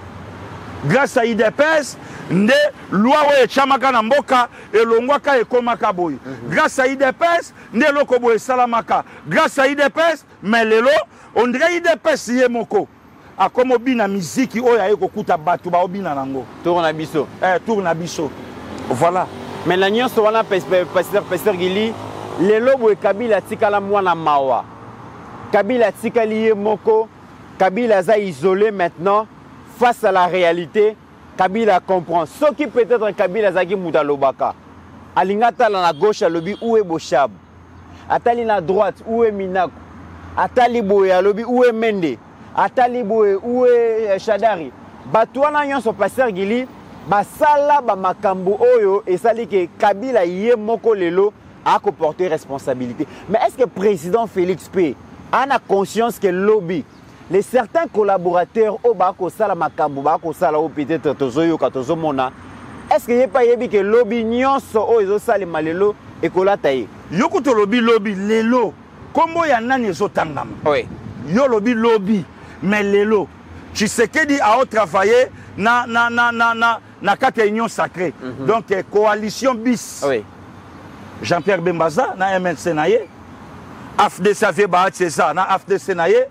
Grâce à IDPS, les Loire et Chamaka Namboka et Longwaka et Komaka Boy. Grâce à IDPS, les Lokobo et Salamaka. Grâce à IDPS, mais les lots, on dirait IDPS Yemoko. A comme Obina Miziki, Oya Ekokuta Batuba Obina Nango. Tournabiso. Tournabiso. Voilà. Mais la nuance, on a Pasteur Guilly, les lobes et Kabila Tikala Mwana Mawa. Kabila Tikali Moko, Kabila a isolé maintenant face à la réalité. Kabila comprend. Ce qui peut-être Kabila Zagi Moudalobaka. Alingata la gauche à lobby où est Boshab. Atali la droite où est Minak. Atali Boé à lobby où est Mende. Atali Boé où est Chadari. Batouana Nyons au Pasteur Guilly. Basala ba makambo oyo et sali que Kabila yé moko lelo a comporté responsabilité. Mais est-ce que président Félix P a conscience que lobby les certains collaborateurs au bako sala makambo bako sala ou peut-être tozoyo katozo mona est-ce que yé pas yé bi que lobby nyonso oyo sali malelo et kolataye yoko to lobby lelo kombo ya nani ezotangama oui yo lobby mais lelo Tshisekedi a travaillé na quatre unions sacrées. Donc, coalition bis. Oui. Jean-Pierre Bemba, na MNC naye. AFDC Veba Tsesa, na AFDC naye.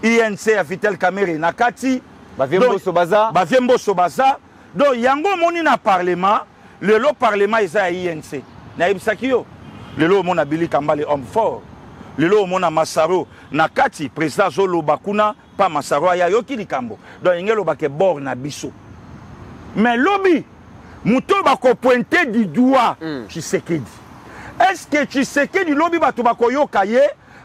INC a Vitel Kamere, na Kati. Bavembo Sobaza. Bavembo Sobaza. Donc, yango moni na parlement, le lot parlement eza INC. Na Ibsakio. Le lot mon abili Kambale homme fort. Le lot mon Masaro, na Kati président Zolo Bakuna. Mais lobby, mutoba ko pointer du doigt Tshisekedi. Est-ce que Tshisekedi lobby batuba ko yokaye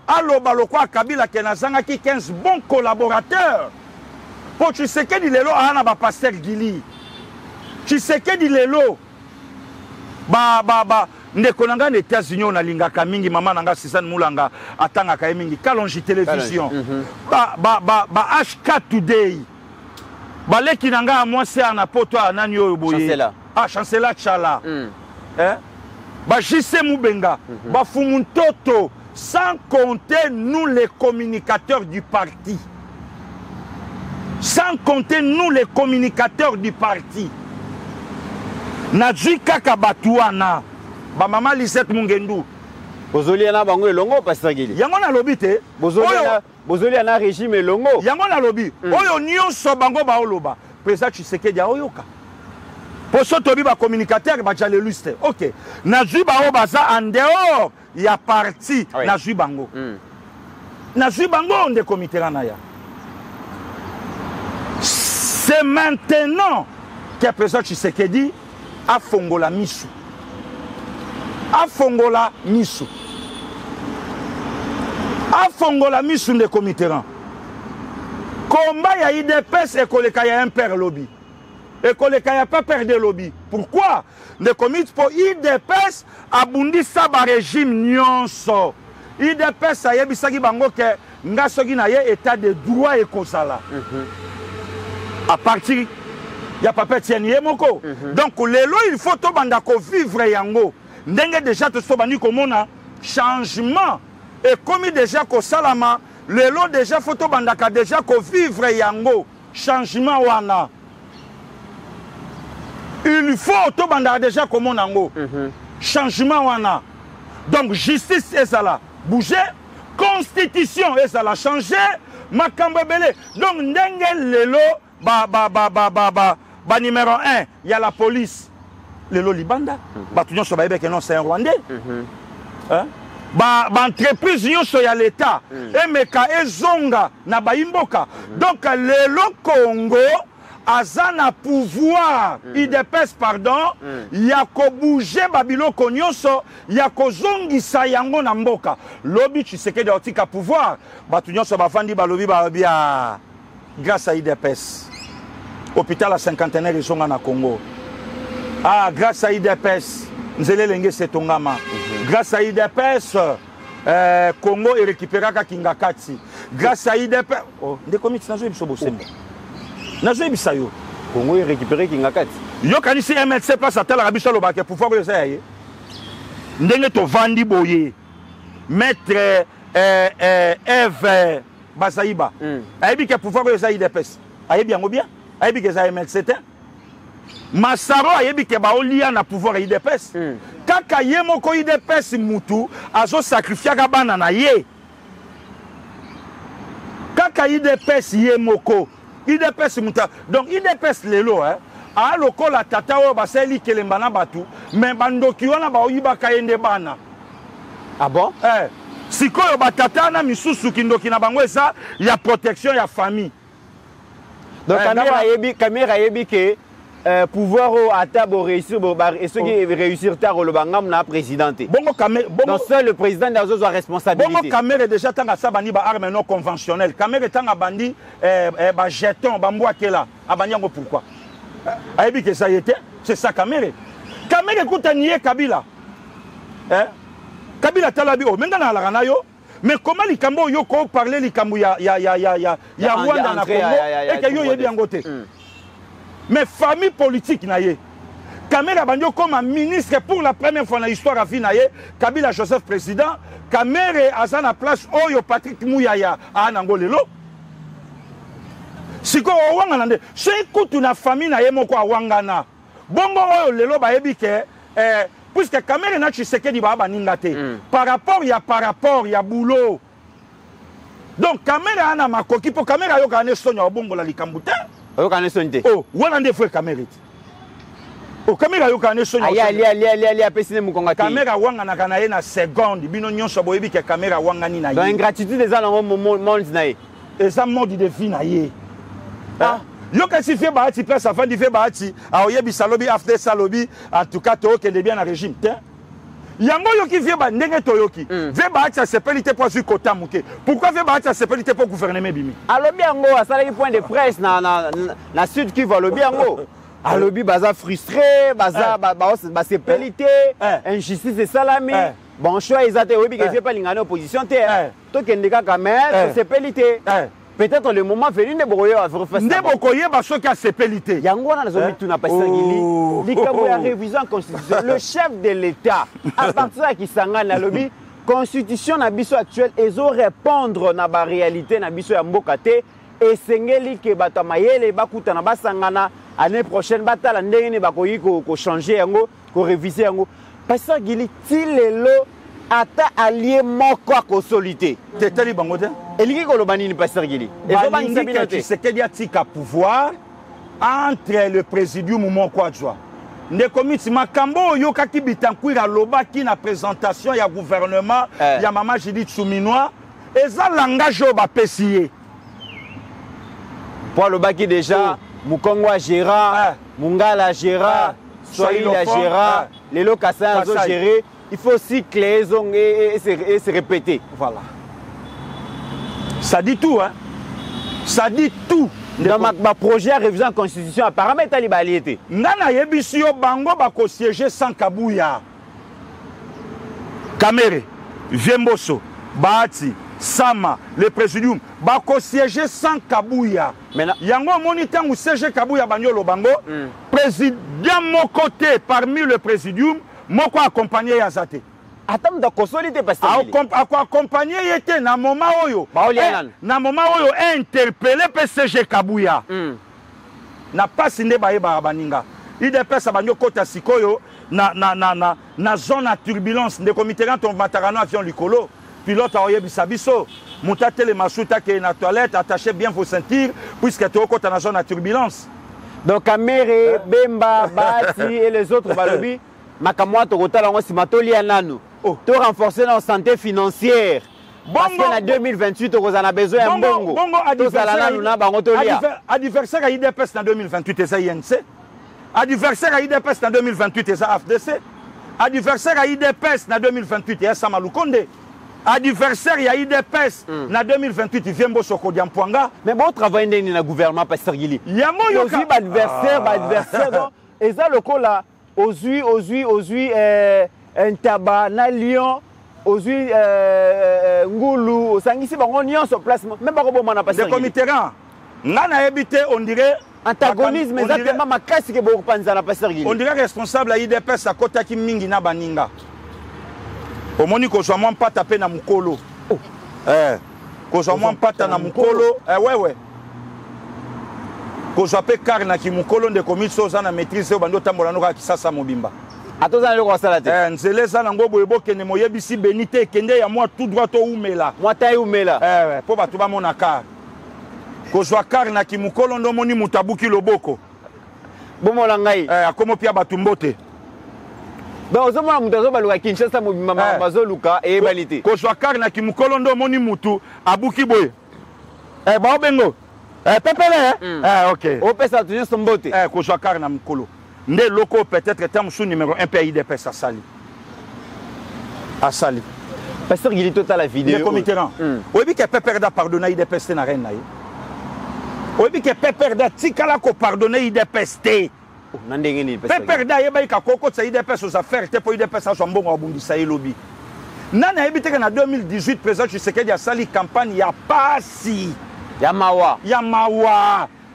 aloba lokwa Kabila kenazanga ki 15 bons collaborateurs. Pour Tshisekedi lelo ana ba Pasteur Guilly. Tshisekedi lelo ba ndeko nanga na États-Unis na lingaka mingi mama nanga Suzanne Mulanga atanga ka mingi kalongi télévision ba HK today ba leki nanga moi c'est na poto anani oyo boye chancela chala hein ba JC Mubenga ba fumuntoto sans compter nous les communicateurs du parti Nadjika Kabatuana ba maman Lisette Mungendu bozoli ana bango elongo Pasteur Guilly yango na lobby te bozoli ana régime elongo yango na lobby oyo nyonso bango ba oloba président Tshisekedi ya oyoka poso tobi ba communicateur ba jale luste OK na ju ba o baza en dehors ya parti na ju bango onde comité na ya c'est maintenant que président Tshisekedi a fongola misu. afongola misunde komiteran. Combat ya IDPS et koleka ya imper lobby. Et koleka ya pas perdre lobby. Pourquoi? Ne commit pour IDPS abundi sa ba régime nyonso. IDPS ayebisaki bango ke nga soki na ye état de droit et kosala. À partir ya papa tieni moko. Donc lelo il faut to banda ko vivre yango. Ndenge déjà to sobani komona changement et commis déjà ko salama. Le lot déjà photo bandaka déjà qu'on vivre yango changement wana. Il faut to bandaka déjà comme on ango changement wana. Donc justice et ça là bouger, constitution et ça là changer, makambebele. Donc ndenge le lot ba numéro 1, il y a la police. Le lot libanda, ba tunyo so ba ebeke non c'est un Rwandais. Hein? Entreprise yon so ya l'État, emeka ezonga na baimboka. Donc le Congo aza na pouvoir IDPS pardon ya ko bouger babiloko nyonso ya ko zongisa yango na mboka. Lobi Tshisekedi otika pouvoir batu nyonso bafandi balobi babia grâce à IDPS. Hôpital à cinquantenaire ezonga na Congo. Ah grâce à IDPS nzele lenge setongama. Grâce à IDPS, Congo est récupéré à Kingakati. Grâce à IDPS. Oh, des comités, n'a joué Bissau Bosembe. N'a joué Bissau. Congo est récupéré Kingakati. Yo quand ici un médecin place à tel Arabisha Lobake pour faire le saïe. N'est-ce pas Vandi Boye, maître Eve Basaïba. Aïbi qui pour faire le saïe IDPS. Aïbi en bien. Aïbi qui est un médecin. Masaro ayebi ke baolia na pouvoir IDPS. Kaka ye moko IDPS mutu azo sacrifier kabana na ye. Kaka IDPS ye moko IDPS muta. Donc IDPS lelo hein a lokola tata o baseli kelemba na batu mais bandoki wana baoyiba kayende bana. Ah bon? Eh sikoyo batata na misusu kindoki na bango esa ya protection ya famille. Donc caméra yebi ke pouvoir à table réussir et ceux qui réussirent tard le bangam n'a présidenté. Donc seul le président a sa responsabilité. Caméra est déjà tant à sabani ba arme non conventionnelle. Caméra tant à bandi ba jeton bamboa kela abanyango pourquoi? Aibi que ça y était, c'est ça caméra. Caméra écoute nier Kabila. Hein? Kabila talabi o menga na la rana yo. Mais comment les Kambo yo ko parler les Kambo ya Rwanda na Congo et que yo yebi angote. Mais famille politique naie. Kamera Bandio comme ministre pour la première fois dans l'histoire à vie naie. Kabila Joseph président. Kamera a sa na place Oyo Patrick Mouyaya à Nangolelo. Si ko Wanganande, c'est écoute na famille naie moko Wangana. Bongo Oyo lelo ba ebike puisque Kamera na Tshisekedi ba baningate. Par rapport il y a boulot. Donc Kamera na makoki pour Kamera yo kané sonya bongo la likambuta. Oh, voilà des fois caméra. Oh, caméra, yo kané sonyo. Allez, pesine mukongati. Caméra wanga na kanaye na seconde, bino nyonso boyebi ke caméra wanga ni na ye. Donc ingratitude eza na monde na ye. Eza monde de vie na ye. Ah, yo kasi fe baati place avant di fe baati, a oyebi salobi after salobi, en tout cas to kende bien na régime. Yango yo ki vie ba ndenge toyoki. Ve baati a sepelité pour zu kota muke. Pourquoi ve baati a sepelité pour gouvernement bimi? Alobi yango asalaki point de presse na sud qui va lobi yango. Alobi baza frustré, baza ba sepelité, injustice et salami. Bon choix ezate obi ke vie pa lingana opposition te. To kende ka kamera sepelité. Peut-être le moment venu ne bokoye a faire face. Ne bokoye ba soki a sepelité. Yango na zo mitu na Pasteur Guilly. Likambo ya révision constitution. Le chef de l'État à partir de Kisanga na lobby constitution na biso actuelle ezo répondre na ba réalité na biso ya mboka te et sengeli ke bato mayele bakuta na basangana année prochaine batala ndenge bakoyi ko changer yango ko réviser yango. Pasteur Guilly tilelo ata allié moko akosolité. Tetali bango te. Elingi kolobani ni Pasteur Guilly. Ezo bangi sabinote. Tshisekedi atika pouvoir entre le présidium moko adjoint. Ne komiti makambo yo kaki bitankwira lobaki na présentation ya gouvernement ya Maman Judith Suminwa eza langage o ba pesier. Pour lobaki déjà Mukongwa Gérard, Mungala Gérard, Soila Gérard, lelo kasa azo gérer. Il faut aussi clés et se répéter. Voilà. Ça dit tout, hein. Ça dit tout. Dans ma projet à révision de la Constitution, apparemment, il y a des libéralités. Bango va siéger sans Kabouya. Kamere, Viemboso, Bahati, Sama, le Présidium, va siéger sans Kabouya. Il y a un moniteur où siège Kabouya Bagnolo Bango. Président mon côté parmi le Présidium, moi quoi accompagner Yazate. Attends, accompagné était na moment oyo. Na moment oyo interpellé PCG Kabouya. Na pas sinde baye barabaninga. IDPS abanyo kota sikoyo na zone à turbulence de comité quand on matarano avion likolo. Pilote aoye bisabiso. Montate le masuta qui est na toilette, attachez bien vos ceintures puisque tu kota na zone à turbulence. Donc Kamere, Bemba, Bati et les autres balobi makamwa to kota lango simatoli nanu. Tu renforcer la santé financière. Parce qu'en 2028, on a besoin de Bongo. Adversaire à IDPS en 2028, c'est INC. Adversaire à IDPS en 2028, c'est AFDC. Adversaire à IDPS en 2028, c'est Maluku. Adversaire à IDPS en 2028, il vient de Sokodiampoanga. Mais bon, travail dans le gouvernement, Pasteur Guilly. Il y a aussi adversaire. Et ça, le coup là, aujourd'hui, un tabac, un lion, aujourd'hui, Ngoulou, Sangissi, on y a ce placement. Même pas comment on a passé. Les committérans, on a habité, on dirait. Antagonisme, exactement, ma casse qui est beaucoup pas dans la passer. On dirait responsable à IDPS à côté qui mingi na baninga. Au moment où je ne vais pas taper dans mon colo. Quand je ne vais pas taper dans mon colo. Ouais. Quand je vais carrer dans mon colo, des commis sont en maîtrise, au bando tambolanoka qui ça mobimba. Les locaux peut-être étaient numéro 1 pays d'EPS à Sali. À Sali. Pasteur Guilly, tout à la vidéo. Les committérans. Vous avez dit que Pépère a pardonné IDPS dans la reine. Vous avez dit que Pépère a pardonné IDPS. Pépère a dit que IDPS aux affaires, pour IDPS à son bon au bout du Sahel lobby. Nous avons dit qu'en 2018, président Tshisekedi a Sali campagne, il n'y a pas si. Il y a Mawa.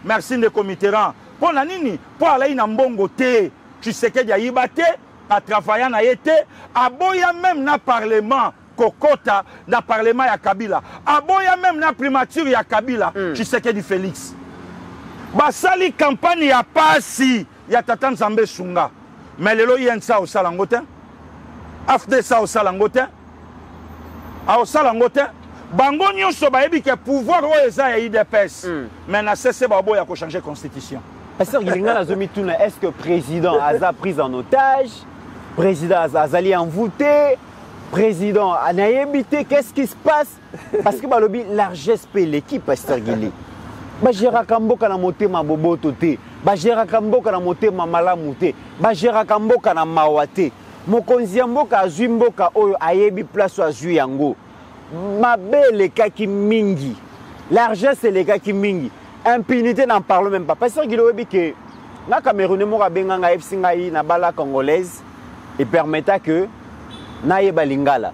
Merci les committérans. Pour la nini, pour aller dans bon côté, tu sais qu'il y a Ibaté, à travailler en Haïti, à Boya même dans le Parlement, Kokota, dans le Parlement, il y a Kabila, à Boya même dans la primature, il y a Kabila, tu sais qu'il y a Félix. Basali campagne, il n'y a pas si, il y a Tatan Zambé Sunga. Mais les lois, ça au Salangotin, after ça au Salangotin, à au Salangotin, Bangonion Sobaïbi qui a pouvoir aux IDPS. Mais na cesse Babo, il y a changer la constitution. Pasteur Guilly, est-ce que le président a pris en otage, le président a envoûté, le président a naïbité, qu'est-ce qui se passe? Parce que largesse paye l'équipe, Pasteur Guilly. Bajera Kamboka na motema boboto te, Bajera Kamboka na motema malamu te, Bajera Kamboka na mawa te. Mokonzi Mboka azwi Mboka oyo ayebi place azwi yango. Mabe les gars qui mingi. L'argent c'est les gars qui mingi. Impunité n'en parle même pas. Parce que na Camerounais mora benganga FC ngai na bala congolaise et permetta que na yeba lingala.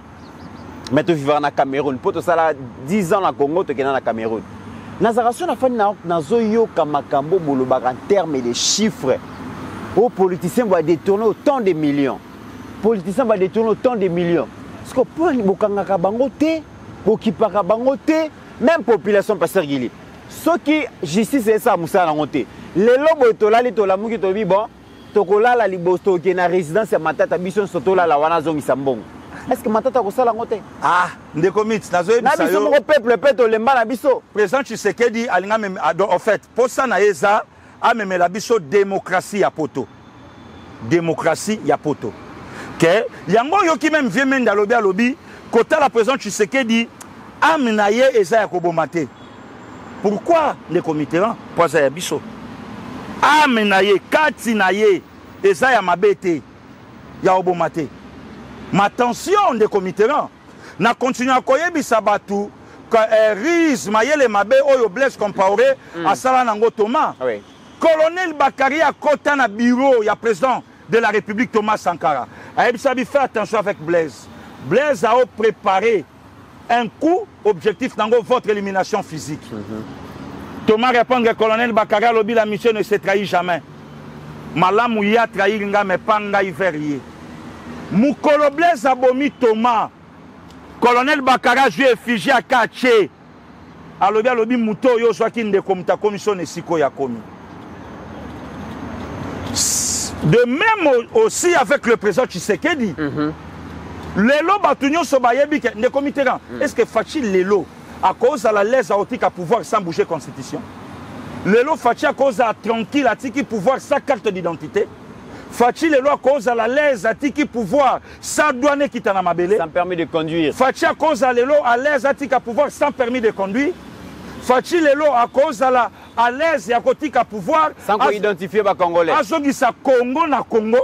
Mais tu vivre na Cameroun pour ça 10 ans na Congo tu kena na Cameroun. Nazaration na fani na zoyo kamakambo boloba en termes de chiffres. Aux politiciens va détourner autant de millions. Politiciens va détourner autant de millions. Parce que pour les Bukanga Kabangote, Bokipa Kabangote, même population Pasteur Guilly. Ceux qui justice et ça, Moussa Langote. Les lobes sont là, les tolamou qui tobi bon, Tokola la libosto qui est la résidence à Matata Bison Sotola la Wana Zongi Sambong. Est-ce que Matata Kosa Langote? Ah, des comites, Nazoé Bissou, le peuple, le mal à Bissou. Présent Tshisekedi, en fait, pour ça, Naeza, a même la Bissou démocratie à Poto. Démocratie à Poto. Il y a un qui même vient dans le lobby, côté la présence tu sais qu'il dit amenaye et ça a kobomate. Pourquoi les committérans pour ça y a biso amenaye katinaye et ça y a mabete y a obomate. Ma tension des committérans n'a continué à koyer bisabatu Riz Mayele Mabe Oyo Blaise Compaoré à Salanango Thomas. Oui. Colonel Bakari a côté na bureau, il y a président de la République Thomas Sankara. Aïbsabi fait attention avec Blaise. Blaise a préparé un coup objectif dans votre élimination physique. Thomas répond que colonel Bakari Lobi la mission ne se trahit jamais. Malamouya trahit nga mais panga iverrier. Moukolo Blaise abomi Thomas. Colonel Bakara je figé à Kaché. Alobi Lobi Mouto yo Joaquin de Komta commission ne siko ya komi. De même aussi avec le président Tshisekedi. Lelo Batunyo Sobayebi ne committeront. Est-ce que Fachi Lelo à cause de la lèse aotique à pouvoir sans bouger la constitution? Lelo Fachi à cause de la tranquille à tiki pouvoir sa carte d'identité. Fachi Lelo à cause de la lèse à tiki pouvoir sa douane qui t'en a mabélé. Sans permis de conduire. Fachi à cause de Lelo à l'aise à tiki à pouvoir sans permis de conduire. Fachi Lelo à cause de la l'aise et à côté à pouvoir. Sans qu'on identifie les Congolais. À ceux qui sont Congo na Congo.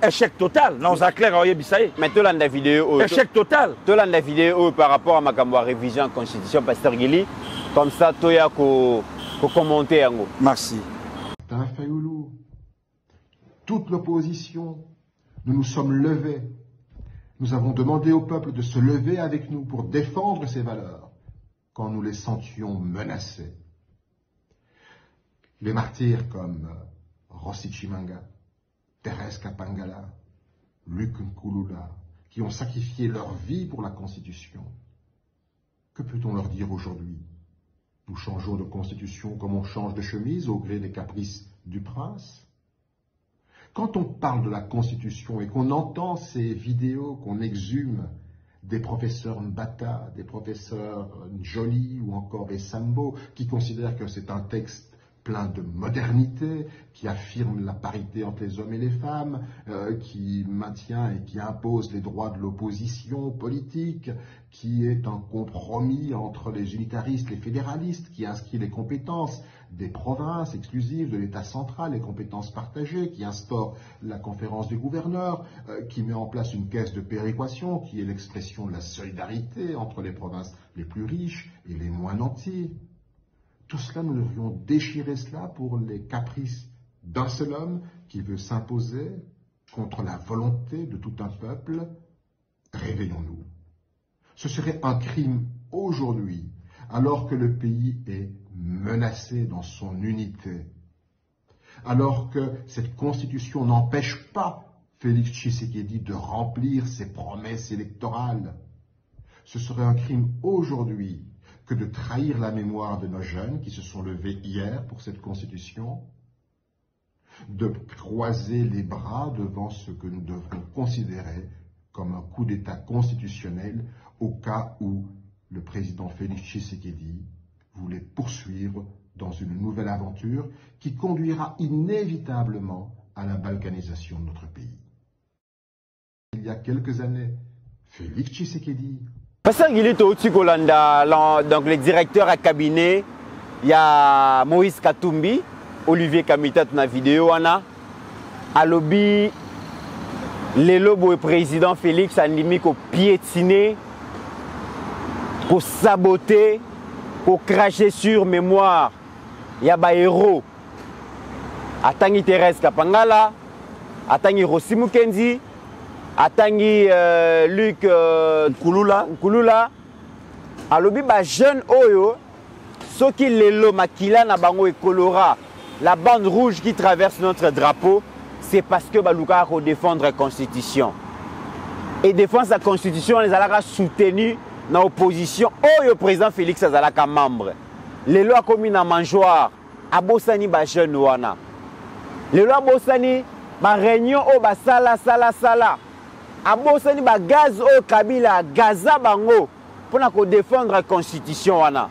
Échec total. Non, ça clair, on y est. Mais tout la vidéo. Échec total. Tout la vidéo par rapport à ma révision de la Constitution, Pasteur Guilly. Comme ça, tout y a qu'à commenter. Merci. Martin Fayulu, toute l'opposition, nous nous sommes levés. Nous avons demandé au peuple de se lever avec nous pour défendre ses valeurs quand nous les sentions menacées. Les martyrs comme Rossi Chimanga, Tereska Kapangala, Luc Nkulula, qui ont sacrifié leur vie pour la Constitution. Que peut-on leur dire aujourd'hui? Nous changeons de Constitution comme on change de chemise au gré des caprices du prince. Quand on parle de la Constitution et qu'on entend ces vidéos qu'on exhume des professeurs Mbata, des professeurs Njoli ou encore Esambo, qui considèrent que c'est un texte plein de modernité, qui affirme la parité entre les hommes et les femmes, qui maintient et qui impose les droits de l'opposition politique, qui est un compromis entre les unitaristes et les fédéralistes, qui inscrit les compétences des provinces exclusives de l'État central, les compétences partagées, qui instaure la conférence des gouverneurs, qui met en place une caisse de péréquation, qui est l'expression de la solidarité entre les provinces les plus riches et les moins nantis. Tout cela, nous devrions déchirer cela pour les caprices d'un seul homme qui veut s'imposer contre la volonté de tout un peuple. Réveillons-nous. Ce serait un crime aujourd'hui, alors que le pays est menacé dans son unité, alors que cette Constitution n'empêche pas Félix Tshisekedi de remplir ses promesses électorales. Ce serait un crime aujourd'hui que de trahir la mémoire de nos jeunes qui se sont levés hier pour cette Constitution, de croiser les bras devant ce que nous devrons considérer comme un coup d'État constitutionnel au cas où le président Félix Tshisekedi voulait poursuivre dans une nouvelle aventure qui conduira inévitablement à la balkanisation de notre pays. Il y a quelques années, Félix Tshisekedi, Pasteur Guilly Touti Kolanda, donc le directeur à cabinet, il y a Moïse Katumbi, Olivier Kamitatu na vidéo, on a Alobi, le président Félix Andimi ko piétiner, ko saboter, ko cracher sur mémoire, il y a ba héros, atangi Tereska Kapangala, atangi Rossi Mukendi. Atangi Luc Nkulula alobi ba jeune oyo soki lelo makila na bango et colora la bande rouge qui traverse notre drapeau c'est parce que baluka ko défendre la Constitution et défense la Constitution les alaka soutenu na opposition oyo président Félix azalaka membre lelo akomi na mangeoire abosani ba jeune wana lelo abosani ba réunion o ba sala abosani ba gaz o Kabila gaza bango pona ko défendre la Constitution wana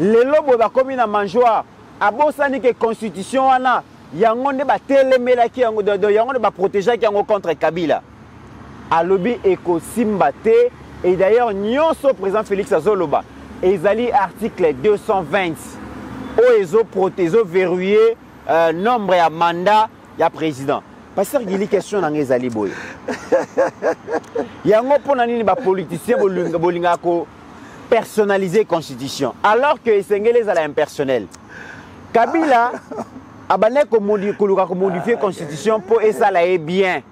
lelo bo ba komi na manjoa abosani ke Constitution wana yango nde ba telemela ki yango do yango nde ba protéger ki yango contre Kabila alobi eko simbate et d'ailleurs nyonso président Félix Azoloba ezali article 220 o ezo protézo verrouiller nombre ya mandat ya président Pasteur Guilly question na ngezali boy. Yango pona nini ba politicien bolinga ko personnaliser la constitution. Alors que Sengele est impersonnel. Kabila a modifié la constitution pour que ça aille bien.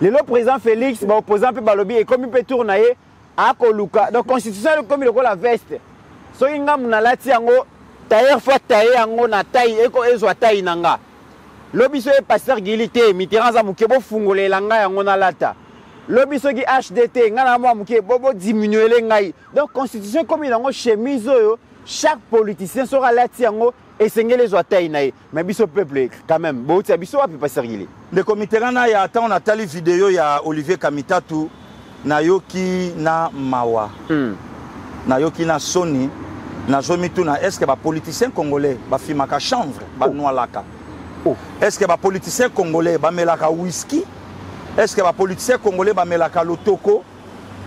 Le président Félix, l'opposant Pengalobi, et comme il peut tourner, à Koluka. Donc, la constitution est comme la veste. Si on a taille, Lobiso et Pasteur Guilly, Mitterrand Zamukebo Fungole, Langa et Angonalata. Lobiso qui HDT, Nganama Mukebo diminuer les ngaï. Donc, constitution comme il en chemise, chaque politicien sera là, tiango, et s'engage les ouataïnaï. Mais biso peuple, quand même, bon, c'est biso à Pasteur Guilly. Le comité Rana, il y a tant, on a tali vidéo, il y a Olivier Kamitatu, Nayoki na Mawa, Nayoki na Sony, Nazomituna. Est-ce que les politiciens congolais, les Fimaka Chanvre, les Noalaka? Est-ce que les politiciens congolais ont mis le whisky? Est-ce que les politiciens congolais ont mis le toko?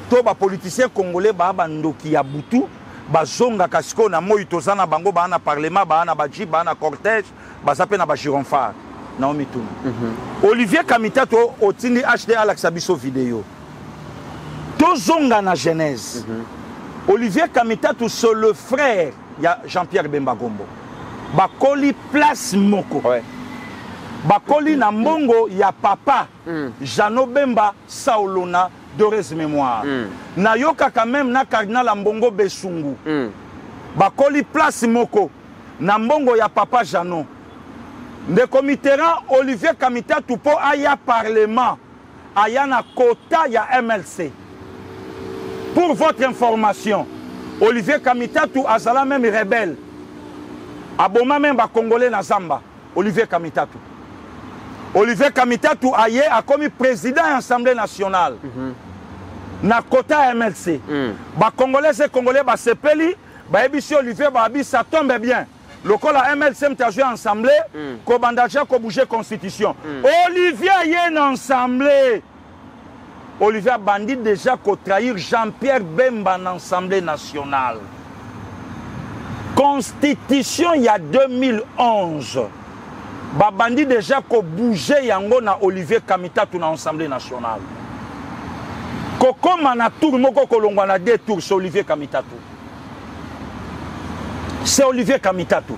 Tous les politiciens congolais ont mis le boutou, ont mis le casco, ont mis le parlement, ont mis le cortège, ont mis le gironfard. Olivier Kamitatu a tenu HDA l'axabiso vidéo. Tous ont mis la Genèse. Olivier Kamitatu, c'est le frère de Jean-Pierre Bemba Gombo. Bakoli place moko. Bakoli na mongo ya papa Jano Bemba Saolona de res mémoire. Na yoka quand même na cardinal Mbongo Besungu. Bakoli place moko na mongo ya papa Jano. Le comitaire Olivier Kamitatu po aya parlement aya na quota ya MLC. Pour votre information, Olivier Kamitatu azala même rebelle. Aboma même Congolais na Zamba, Olivier Kamitatu. Olivier Kamitatu a comme président de l'Assemblée nationale. Na quota MLC. Ba Congolais c'est Congolais ba sepeli, ba ebisi Olivier ba abi ça tombe bien. Le col la MLC m'a joué ensemble, ko bandaja ko bouger constitution. Olivier yé na ensemble. Olivier bandit déjà ko trahir Jean-Pierre Bemba na l'Assemblée nationale. Constitution il y a 2011. Babandi déjà qu'on bougeait yango na Olivier Kamitatu na l'Assemblée nationale. Koko mana tour moko kolongwa na deux tours sur Olivier Kamitatu. C'est Olivier Kamitatu.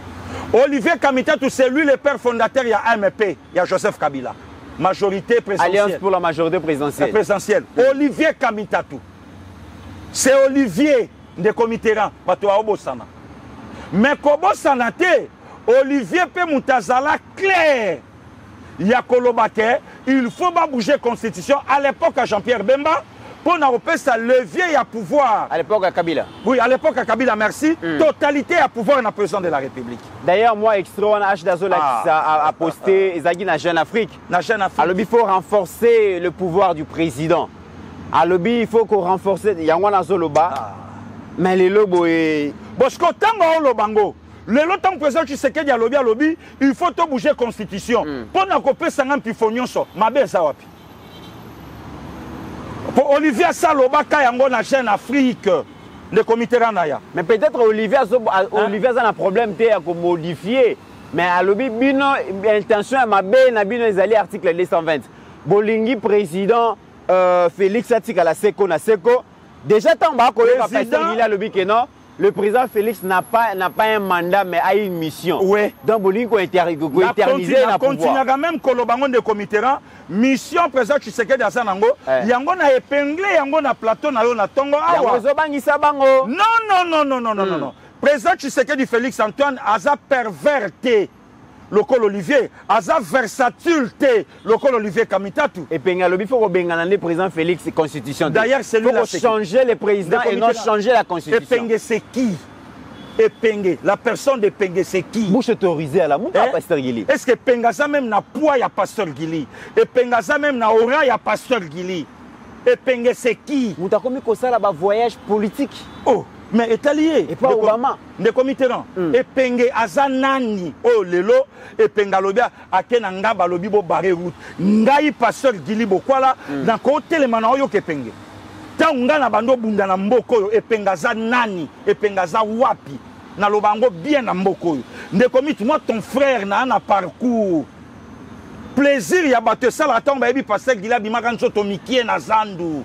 Olivier Kamitatu c'est lui le père fondateur il y a MEP, il y a Joseph Kabila. Majorité présidentielle. Alliance pour la majorité présidentielle. La présidentielle. Olivier Kamitatu. C'est Olivier des comitéran Batoa Obosana. Mais comment ça n'a été Olivier Moutazala clair. Yakolobate, il faut pas bouger la constitution à l'époque à Jean-Pierre Bemba pour nous ça levier à pouvoir. À l'époque à Kabila. Oui, à l'époque à Kabila, merci. Totalité à pouvoir dans président de la République. D'ailleurs, moi, extra, on a posté Ezagui dans Jeune Afrique. Alors, il faut renforcer le pouvoir du président. Alors, il faut qu'on renforce. Il y a un Zoloba. Mais les lobos. Parce que tant que président Tshisekedi a lobby, il faut bouger la constitution. Pour nous couper 50 pifonions, ma belle Zawapi. Pour Olivier Saloba, il y a une chaîne Afrique, le comité Ranaya. Mais peut-être Olivier a un problème à modifier. Mais à lobby, l'intention est ma belle, il y a l'article 220. Bolinghi, président Félix Atika la Seko, na Seko. Déjà, tant que le président Félix n'a pas un mandat, mais a une mission. Oui. Donc, il faut éterniser la pouvoir. Continue même Kolobangon de Comitera, mission président Tshisekedi Asanango, il y a un épinglé, il y a un plateau, il y a un tongo. Non. Président Tshisekedi Félix Antoine a perverti le col Olivier, a versatile le col Olivier Kamitatu. Et Pengalobi, il faut le président Félix constitution. D'ailleurs, c'est lui qui a changé le président et non changer la constitution. Et Pengé, c'est qui? Et Pengé, la personne de Pengé, c'est qui? Bouche autorisée à la mouche à Pasteur Guilly. Est-ce que Pengaza même n'a poids à Pasteur Guilly? Et Pengaza même n'a aura à Pasteur Guilly? Et Pengé, c'est qui? Vous avez commis ça là-bas, voyage politique. Oh! Mais Italiens, et pas Obama, des comités et Pengé Azanani, oh Lelo, et Pengalobia, à Kenanga Balobibo Bareroute, Ngai Pasteur Guilly Bokwala, dans côté les Manaoyo que Pengé. Tant on a bando Bundana Mboko, et Pengaza Nani, et Pengaza Wapi, na Lobango bien à Mboko. Des comités, moi ton frère n'a un parcours. Plaisir, il y a battu ça, la tombe, et puis Pasteur Guilly Bimaganso Tomikie Nazandu.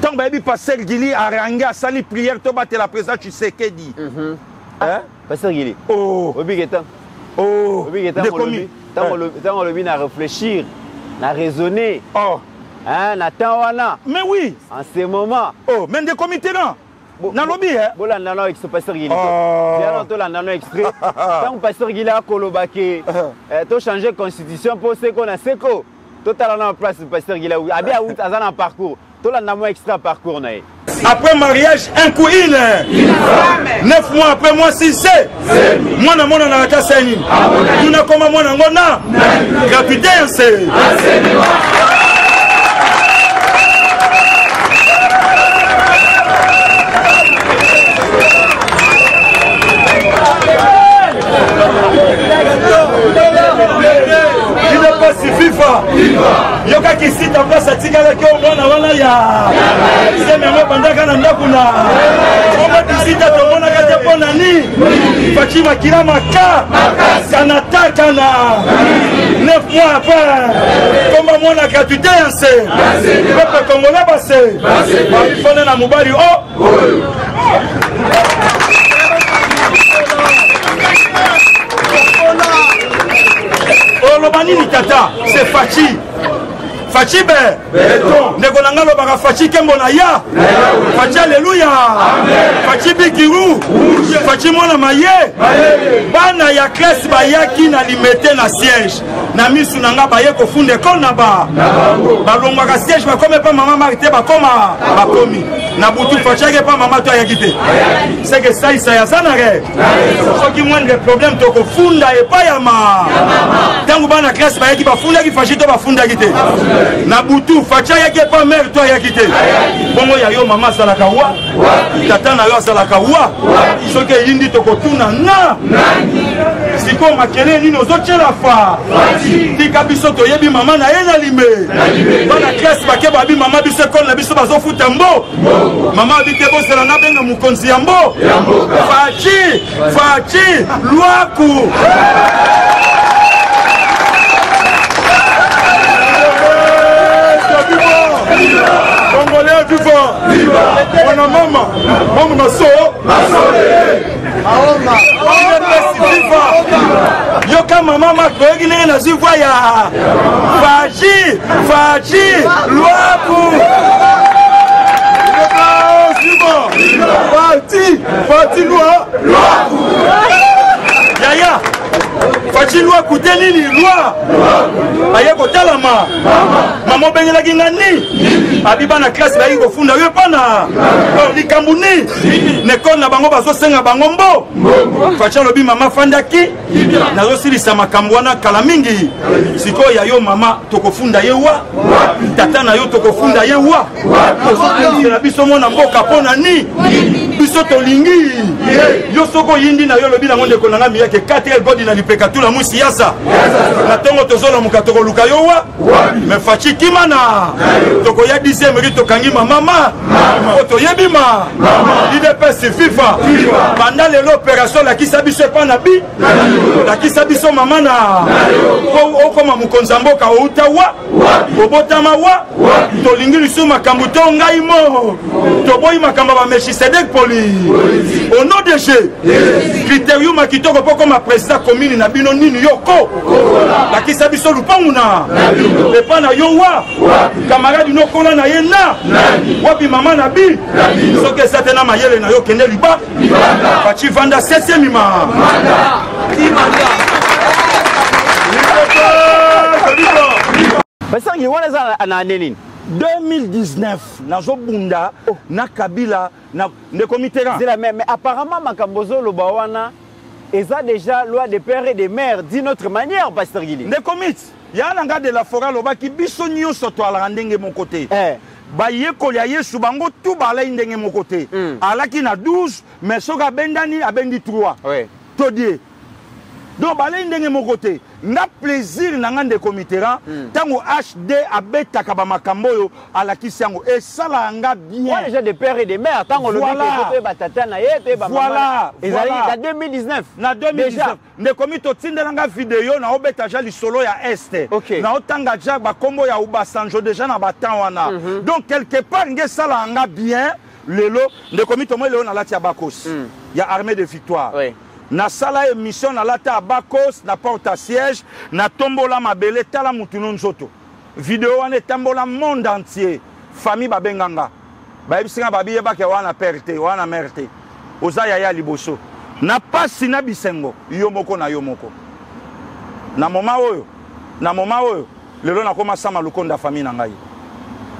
Tant tant que Pasteur Guilly a rangé à Sali prière, tu as la présence tu sais qu'est dit. Hein? Pasteur Guilly. Oh. Oh. Tant on le vient à réfléchir, à raisonner. Oh. Hein, Nathan Wana. Mais oui. En ce moment. Oh, même des comités là. Dans le lobby, hein. Bon, là, non, avec ce pasteur Guilly. Bien, on a un extrait. Tant que pasteur Guilly a colobaki, tu as changé de constitution pour ce qu'on a seco. Totalement en place, pasteur Guilly. Ah bien, où t'as un parcours. Extra parcours. Après mariage, un coup il est. 9 mois après moi, 6 ans. Moi, je suis en train de nous n'avons pas moi en train de capitaine, c'est. Il y a quelqu'un ici, t'as pas sa tigre avec au moins avant la ya. C'est même pas pendant qu'on a kuna. On va ici, t'as ton bon agate bon ami. Fachi Makira Maka, Kanata Kana. 9 mois après, comment moi la gratuité, c'est. Le peuple congolais passé. Il faut la mobile. Oh! C'est Fachi. Fachi, ben, Negolanga Lobara Fachi Kembonaya. Fachi, alléluia. Fachi Bikirou. Fachi Mona Maye. Bana ya classe baya qui n'a limité la siège. Nami Sunanga baye kofunde konaba. Balonga ka siège ba comme pas maman Marité ba koma. Ba komi. Na butu Fachi ke pas maman toi ya kité. C'est que ça ça ya ça na ré. Faut qui moindre problème to kofunda e pa ya ma. Tangu bana classe baye ki ba funda ki Fachi to ba funda kité. Naboutou, Facha y'a qui est pas mère, toi y'a quitté. Bongo y'a yo maman Salakawa, Tata n'a yo Salakawa, ce que Yindi Tokotuna, na si qu'on m'a qu'elle ni nos autres la fa, si Kabisoto y'a bi maman n'a y'a l'imé, dans la classe, ma keba bi maman du second, la biso baso foutambo, maman habitebo c'est la nabe de Moukonsiambo, Fachi, Fachi, Luaku. Congolais du vent, on a maman, maman ma soeur, Yoka maman ma coéguine la Zivoya, Fachi, Fachi, Luaku, Fachi, Fachi Luaku, Yaya. Fachi loi coûté ni loi. Aïe kotalama. Maman bengela gingani. Abiba na classe baï ko funda yo pana. Li kamuni. Nekon na bango bazo senga bango mbo. Fachi lobi mama fandaki. Na zo sili sama kambwana kala mingi. Siko ya yo mama tokofunda yewa. Tata na yo tokofunda yewa. Ozo na biso mona mboka pona ni. Biso tolingi. Yo soko yindi na yo lobi na ngonde ko na mi yake 4 body na lipeka tout la moussiasa na tongo tozola mukatoko lukayo wa me Fachi kimana tokoya 10e ri tokangi mama otoyebima IDPS FIFA pendant l'opération la kisabiso pa na bi la kisabiso mama na o koma mukonzamboka outawa obotama wa tolingi lisuma kambuto ngai mo toboyi makamba ba Melchisedek poli au nom de Dieu critérium akitoko poko ma président commune na bino nini yoko la kisa biso lupanguna le pana yowa camarade nokola na yena wapi mama na bi soke satena mayele na yo kende liba Fachi vanda 7e mima basangi wana za ananeni 2019 na zobunda na Kabila na ne comité mais apparemment makambozo lobawana et ça déjà, loi des pères et des mères, d'une autre manière, Pasteur Guilly. Des comites, il y a un gars de la forêt, qui bisonio sur toi, la rendez mon côté. Baye koliaye subango tout balay ndenge mon côté. Ala qui na 12, mais soga bendani a bendi 3. Oui. Todie. Donc balay ndenge mon côté. na plaisir nangande komitera tango HD abetaka ba makambo yo alakisi yango et ça la nga bien les gens de père et de mère tango le dit batata na ye te ba voilà ils allaient en 2019 na 2019 ne komito tindela nga vidéo na obeta ja lisolo ya est na otanga ja ba kombo ya ubasanjo déjà na batan wana donc quelque part nge ça la nga bien lelo ne komito mo lelo na latia bakos ya armée de victoire oui. Na sala émission na lata bakos na porte à siège na tombola mabele tala mutunu nzoto vidéo ane tambola monde entier famille babenganga ba bisinga babiye ba ke wana perte wana merte ozaya ya liboso na pasi na bisengo yo moko na moma oyo lelo na koma sama lukonda famille na ngai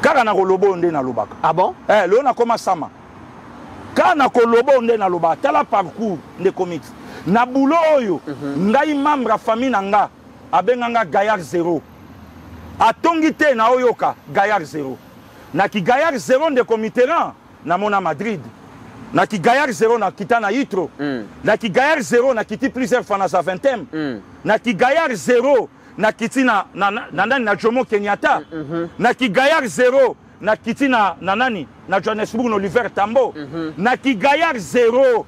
kaka na kolobo nde na lobaka ah bon eh lelo na koma sama quand na kolobo nde na loba tala parcours nde comics na bulo oyo ngai membre famille nanga abenganga gayar 0 atongi te na oyoka gayar 0 na ki gayar 0 nde comiterant na mona Madrid na ki gayar 0 na kitana Yitro na ki gayar 0 na kiti plusieurs fois na sa 20e na ki gayar 0 na kiti na na Jomo Kenyatta na ki gayar 0 na kiti na nani na Johannesburg na Oliver Tambo na ki gayar 0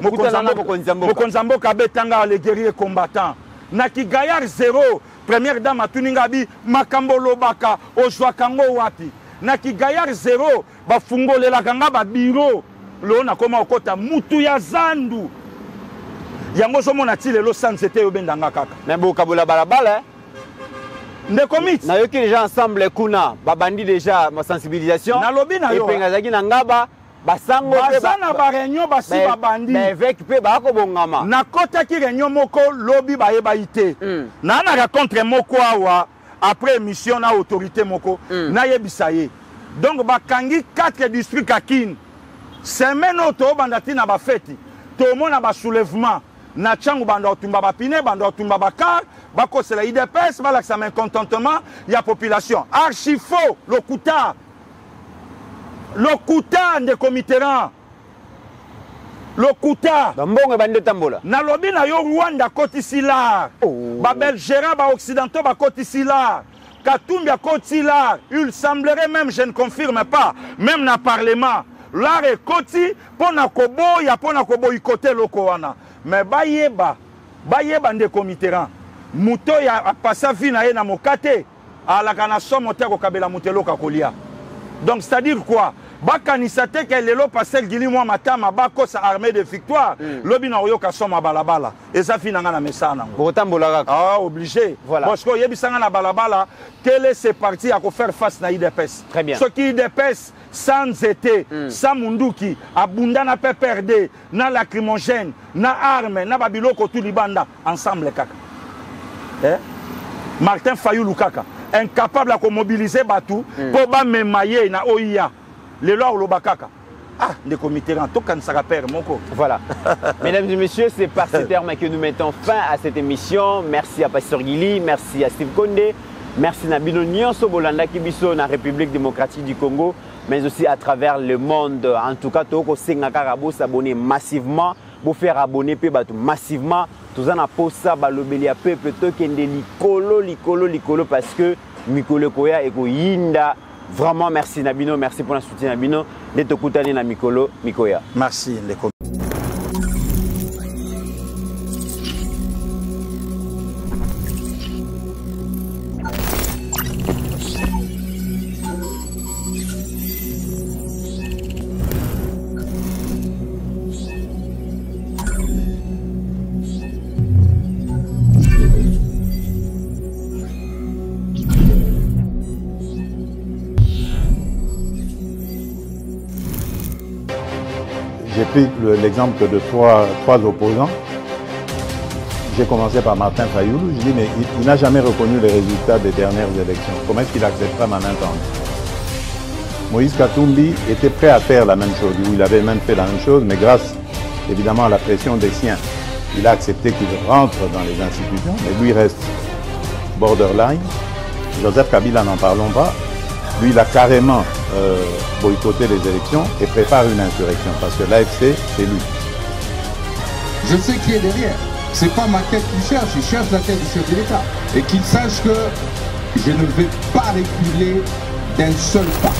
mokonzambo kabetanga les guerriers combattants na ki gayar 0 première dame atuninga bi makambo lobaka ozwa kango wapi na ki gayar 0 ba fungolela kanga ba biro lo na koma okota mutu ya zandu yango somona ti lelo sansete yo bendanga kaka mais bokabola balabala Ndekomit. Na yoki déjà ensemble kuna babandi déjà ma sensibilisation. Na lobi na yo. Epengazaki na ngaba basango te ba réunion ba si babandi. Mais avec pe ba ko bongama. Na kota ki réunion moko lobi ba yebaité. Na na rencontre moko awa après mission na autorité moko na yebisaye. Donc ba kangi 4 districts akin. Semaine auto bandati na ba fête. To mona ba soulèvement. Na tchango bando tumba ba pine bando tumba ba kar. Bako c'est la IDPS, voilà que ça met contentement, il y a population. Archifaux, le Kouta de comiterant. Le Kouta. Dans bon bande tambola. Na lobi na yo Rwanda côté silar. Ba belgéra ba occidentaux ba côté silar. Katumbi a côté silar. Il semblerait même, je ne confirme pas, même na parlement. Lare côté pona kobo ya pona kobo ikote loko wana. Mais ba yeba de comiterant. Muto ya passa vie na ye na mokate alaka na somo te ko kabela mutelo ka kolia donc c'est à dire quoi bakanisa te ke lelo Pasteur Guilly moi matama bako sa armée de victoire lobi na oyo ka somo balabala et ça fina nga na mesana ngo botambolaka ah obligé voilà parce que yebisanga na balabala quelle est cette partie à faire face na IDPS très bien ce qui IDPS sans été sans munduki abunda na pe perdre na lacrymogène na arme na babiloko tout libanda ensemble kaka eh? Martin Fayulu kaka incapable à mobiliser Batou pour ba memaye na oia le lor lo bakaka ah des comités en tout cas ça rappelle moko voilà mesdames et messieurs c'est par ces termes que nous mettons fin à cette émission merci à Pasteur Guilly merci à Steve Kondé merci na bino nyonso bolanda kibiso na République démocratique du Congo mais aussi à travers le monde en tout cas toko singa karabo s'abonner massivement pour faire abonner pe Batou massivement tous en a posa balobeli a peuple to kende likolo parce que mikolo koya eko yinda vraiment merci Nabino merci pour le soutien Nabino de tokutani na mikolo mikoya merci l'exemple de trois opposants. J'ai commencé par Martin Fayulu, je dis mais il n'a jamais reconnu les résultats des dernières élections. Comment est-ce qu'il acceptera ma main tendue? Moïse Katumbi était prêt à faire la même chose, il avait même fait la même chose, mais grâce évidemment à la pression des siens, il a accepté qu'il rentre dans les institutions, mais lui reste borderline. Joseph Kabila n'en parlons pas. Lui, il a carrément boycotté les élections et prépare une insurrection parce que l'AFC, c'est lui. Je sais qui est derrière. C'est pas ma tête qu'il cherche, il cherche la tête du chef de l'État. Et qu'il sache que je ne vais pas reculer d'un seul pas.